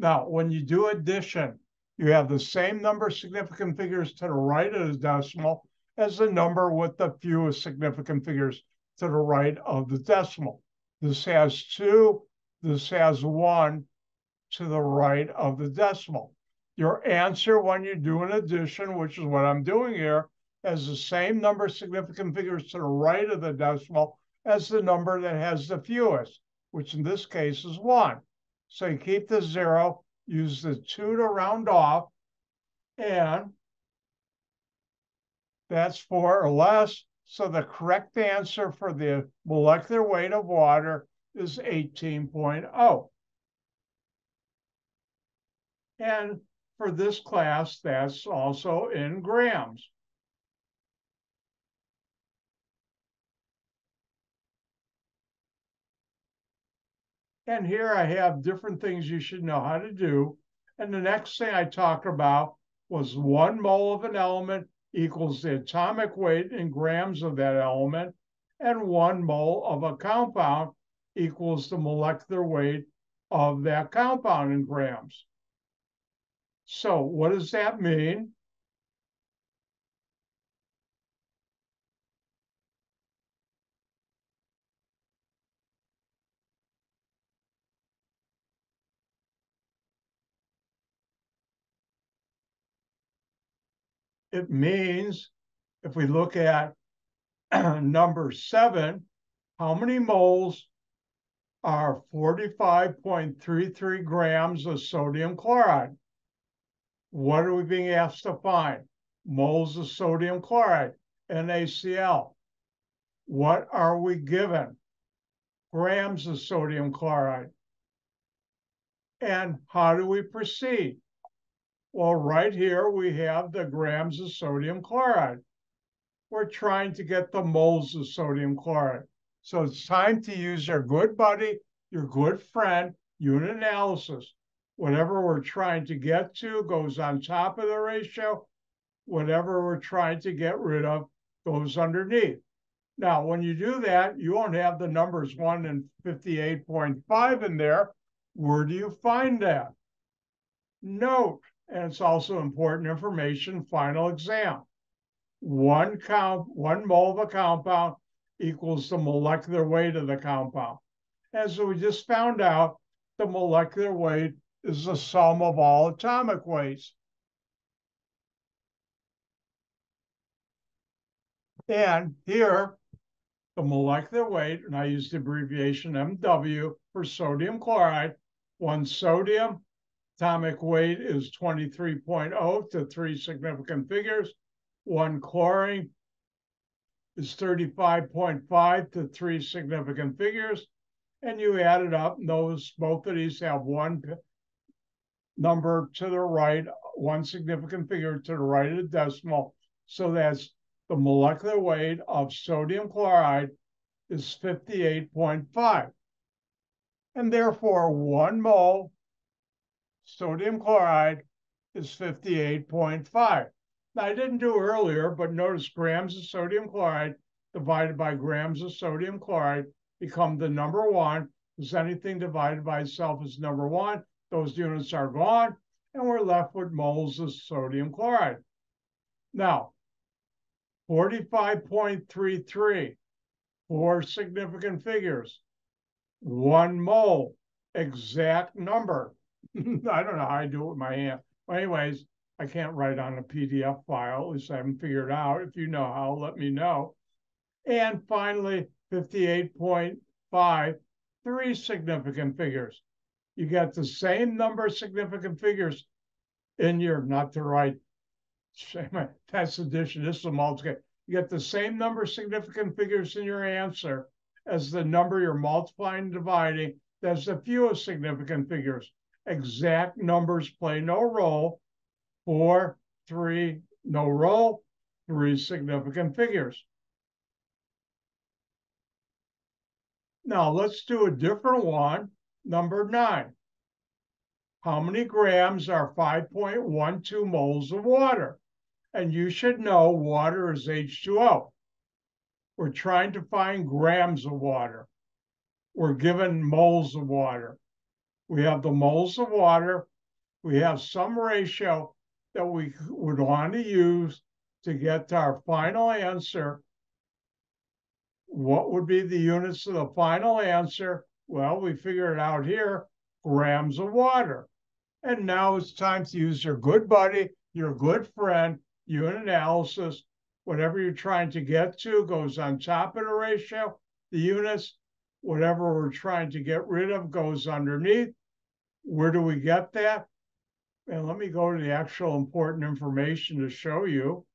Now, when you do addition, you have the same number of significant figures to the right of the decimal as the number with the fewest significant figures to the right of the decimal. This has two, this has one to the right of the decimal. Your answer when you do an addition, which is what I'm doing here, has the same number of significant figures to the right of the decimal as the number that has the fewest, which in this case is one. So you keep the zero, use the two to round off, and that's four or less. So the correct answer for the molecular weight of water is eighteen point zero. And for this class, that's also in grams. And here I have different things you should know how to do. And the next thing I talked about was one mole of an element equals the atomic weight in grams of that element, and one mole of a compound equals the molecular weight of that compound in grams. So what does that mean? It means, if we look at number seven, how many moles are forty-five point three three grams of sodium chloride? What are we being asked to find? Moles of sodium chloride, NaCl. What are we given? Grams of sodium chloride. And how do we proceed? Well, right here, we have the grams of sodium chloride. We're trying to get the moles of sodium chloride. So it's time to use your good buddy, your good friend, unit analysis. Whatever we're trying to get to goes on top of the ratio. Whatever we're trying to get rid of goes underneath. Now, when you do that, you won't have the numbers one and fifty-eight point five in there. Where do you find that? Note. And it's also important information, final exam. One count, one mole of a compound equals the molecular weight of the compound. As we just found out, the molecular weight is the sum of all atomic weights. And here, the molecular weight, and I use the abbreviation M W for sodium chloride, one sodium, atomic weight is twenty-three point zero to three significant figures. One chlorine is thirty-five point five to three significant figures. And you add it up, and those, both of these have one number to the right, one significant figure to the right of the decimal. So that's the molecular weight of sodium chloride is fifty-eight point five. And therefore, one mole sodium chloride is fifty-eight point five. Now, I didn't do earlier, but notice grams of sodium chloride divided by grams of sodium chloride become the number one, because anything divided by itself is number one. Those units are gone, and we're left with moles of sodium chloride. Now, forty-five point three three, four significant figures, one mole, exact number. I don't know how I do it with my hand. But anyways, I can't write on a P D F file, at least I haven't figured it out. If you know how, let me know. And finally, fifty-eight point five, three significant figures. You get the same number of significant figures in your, not the right, that's addition, this is a multiplication. You get the same number of significant figures in your answer as the number you're multiplying and dividing. That's the fewest significant figures. Exact numbers play no role. Four, three, no role, three significant figures. Now let's do a different one, number nine. How many grams are five point one two moles of water? And you should know water is H two O. We're trying to find grams of water. We're given moles of water. We have the moles of water. We have some ratio that we would want to use to get to our final answer. What would be the units of the final answer? Well, we figured it out here, grams of water. And now it's time to use your good buddy, your good friend, unit analysis. Whatever you're trying to get to goes on top of the ratio, the units. Whatever we're trying to get rid of goes underneath. Where do we get that? And let me go to the actual important information to show you.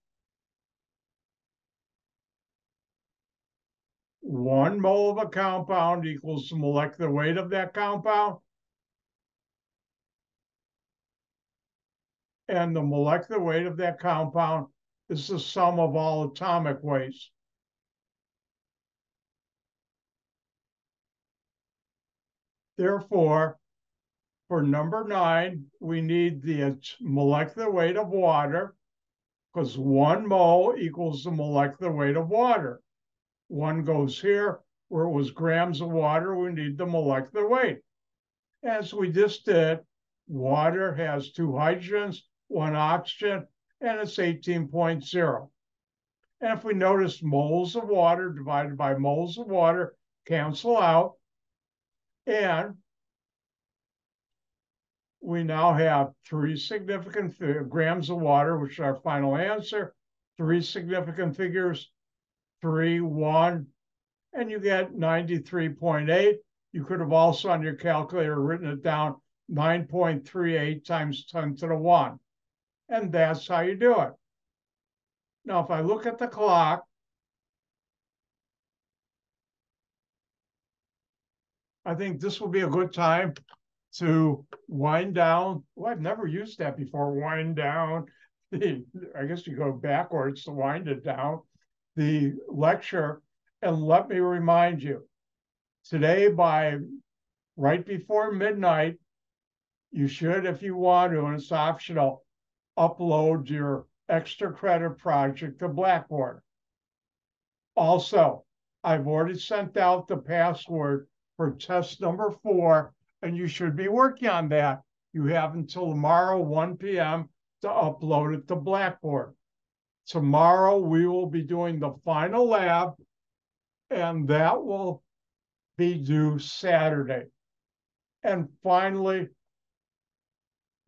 One mole of a compound equals the molecular weight of that compound. And the molecular weight of that compound is the sum of all atomic weights. Therefore, for number nine, we need the molecular weight of water, because one mole equals the molecular weight of water. One goes here, where it was grams of water, we need the molecular weight. As we just did, water has two hydrogens, one oxygen, and it's eighteen point zero. And if we notice, moles of water divided by moles of water cancel out, and we now have three significant grams of water, which is our final answer, three significant figures, three, one, and you get ninety-three point eight. You could have also on your calculator written it down nine point three eight times ten to the one. And that's how you do it. Now, if I look at the clock, I think this will be a good time to wind down. Well, I've never used that before, wind down. The, I guess you go backwards to wind it down. The lecture, and let me remind you, today by right before midnight, you should, if you want to, and it's optional, upload your extra credit project to Blackboard. Also, I've already sent out the password for test number four, and you should be working on that. You have until tomorrow, one p m, to upload it to Blackboard. Tomorrow, we will be doing the final lab, and that will be due Saturday. And finally,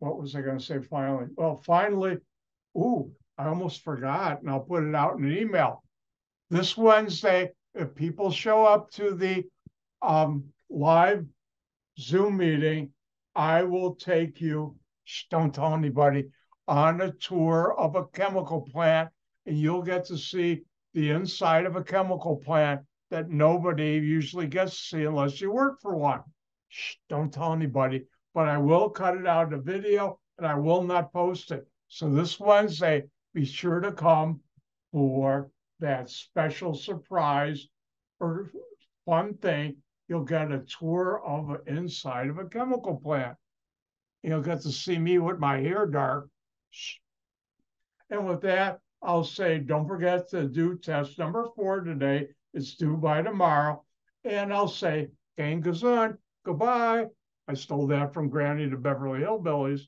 what was I going to say finally? Well, finally, ooh, I almost forgot, and I'll put it out in an email. This Wednesday, if people show up to the um, live Zoom meeting, I will take you, shh, don't tell anybody, on a tour of a chemical plant, and you'll get to see the inside of a chemical plant that nobody usually gets to see unless you work for one. Shh, don't tell anybody, but I will cut it out of the video, and I will not post it. So this Wednesday, be sure to come for that special surprise or fun thing. You'll get a tour of the inside of a chemical plant. You'll get to see me with my hair dark. And with that, I'll say, don't forget to do test number four today. It's due by tomorrow. And I'll say, Gang Gesund, goodbye. I stole that from Granny to Beverly Hillbillies.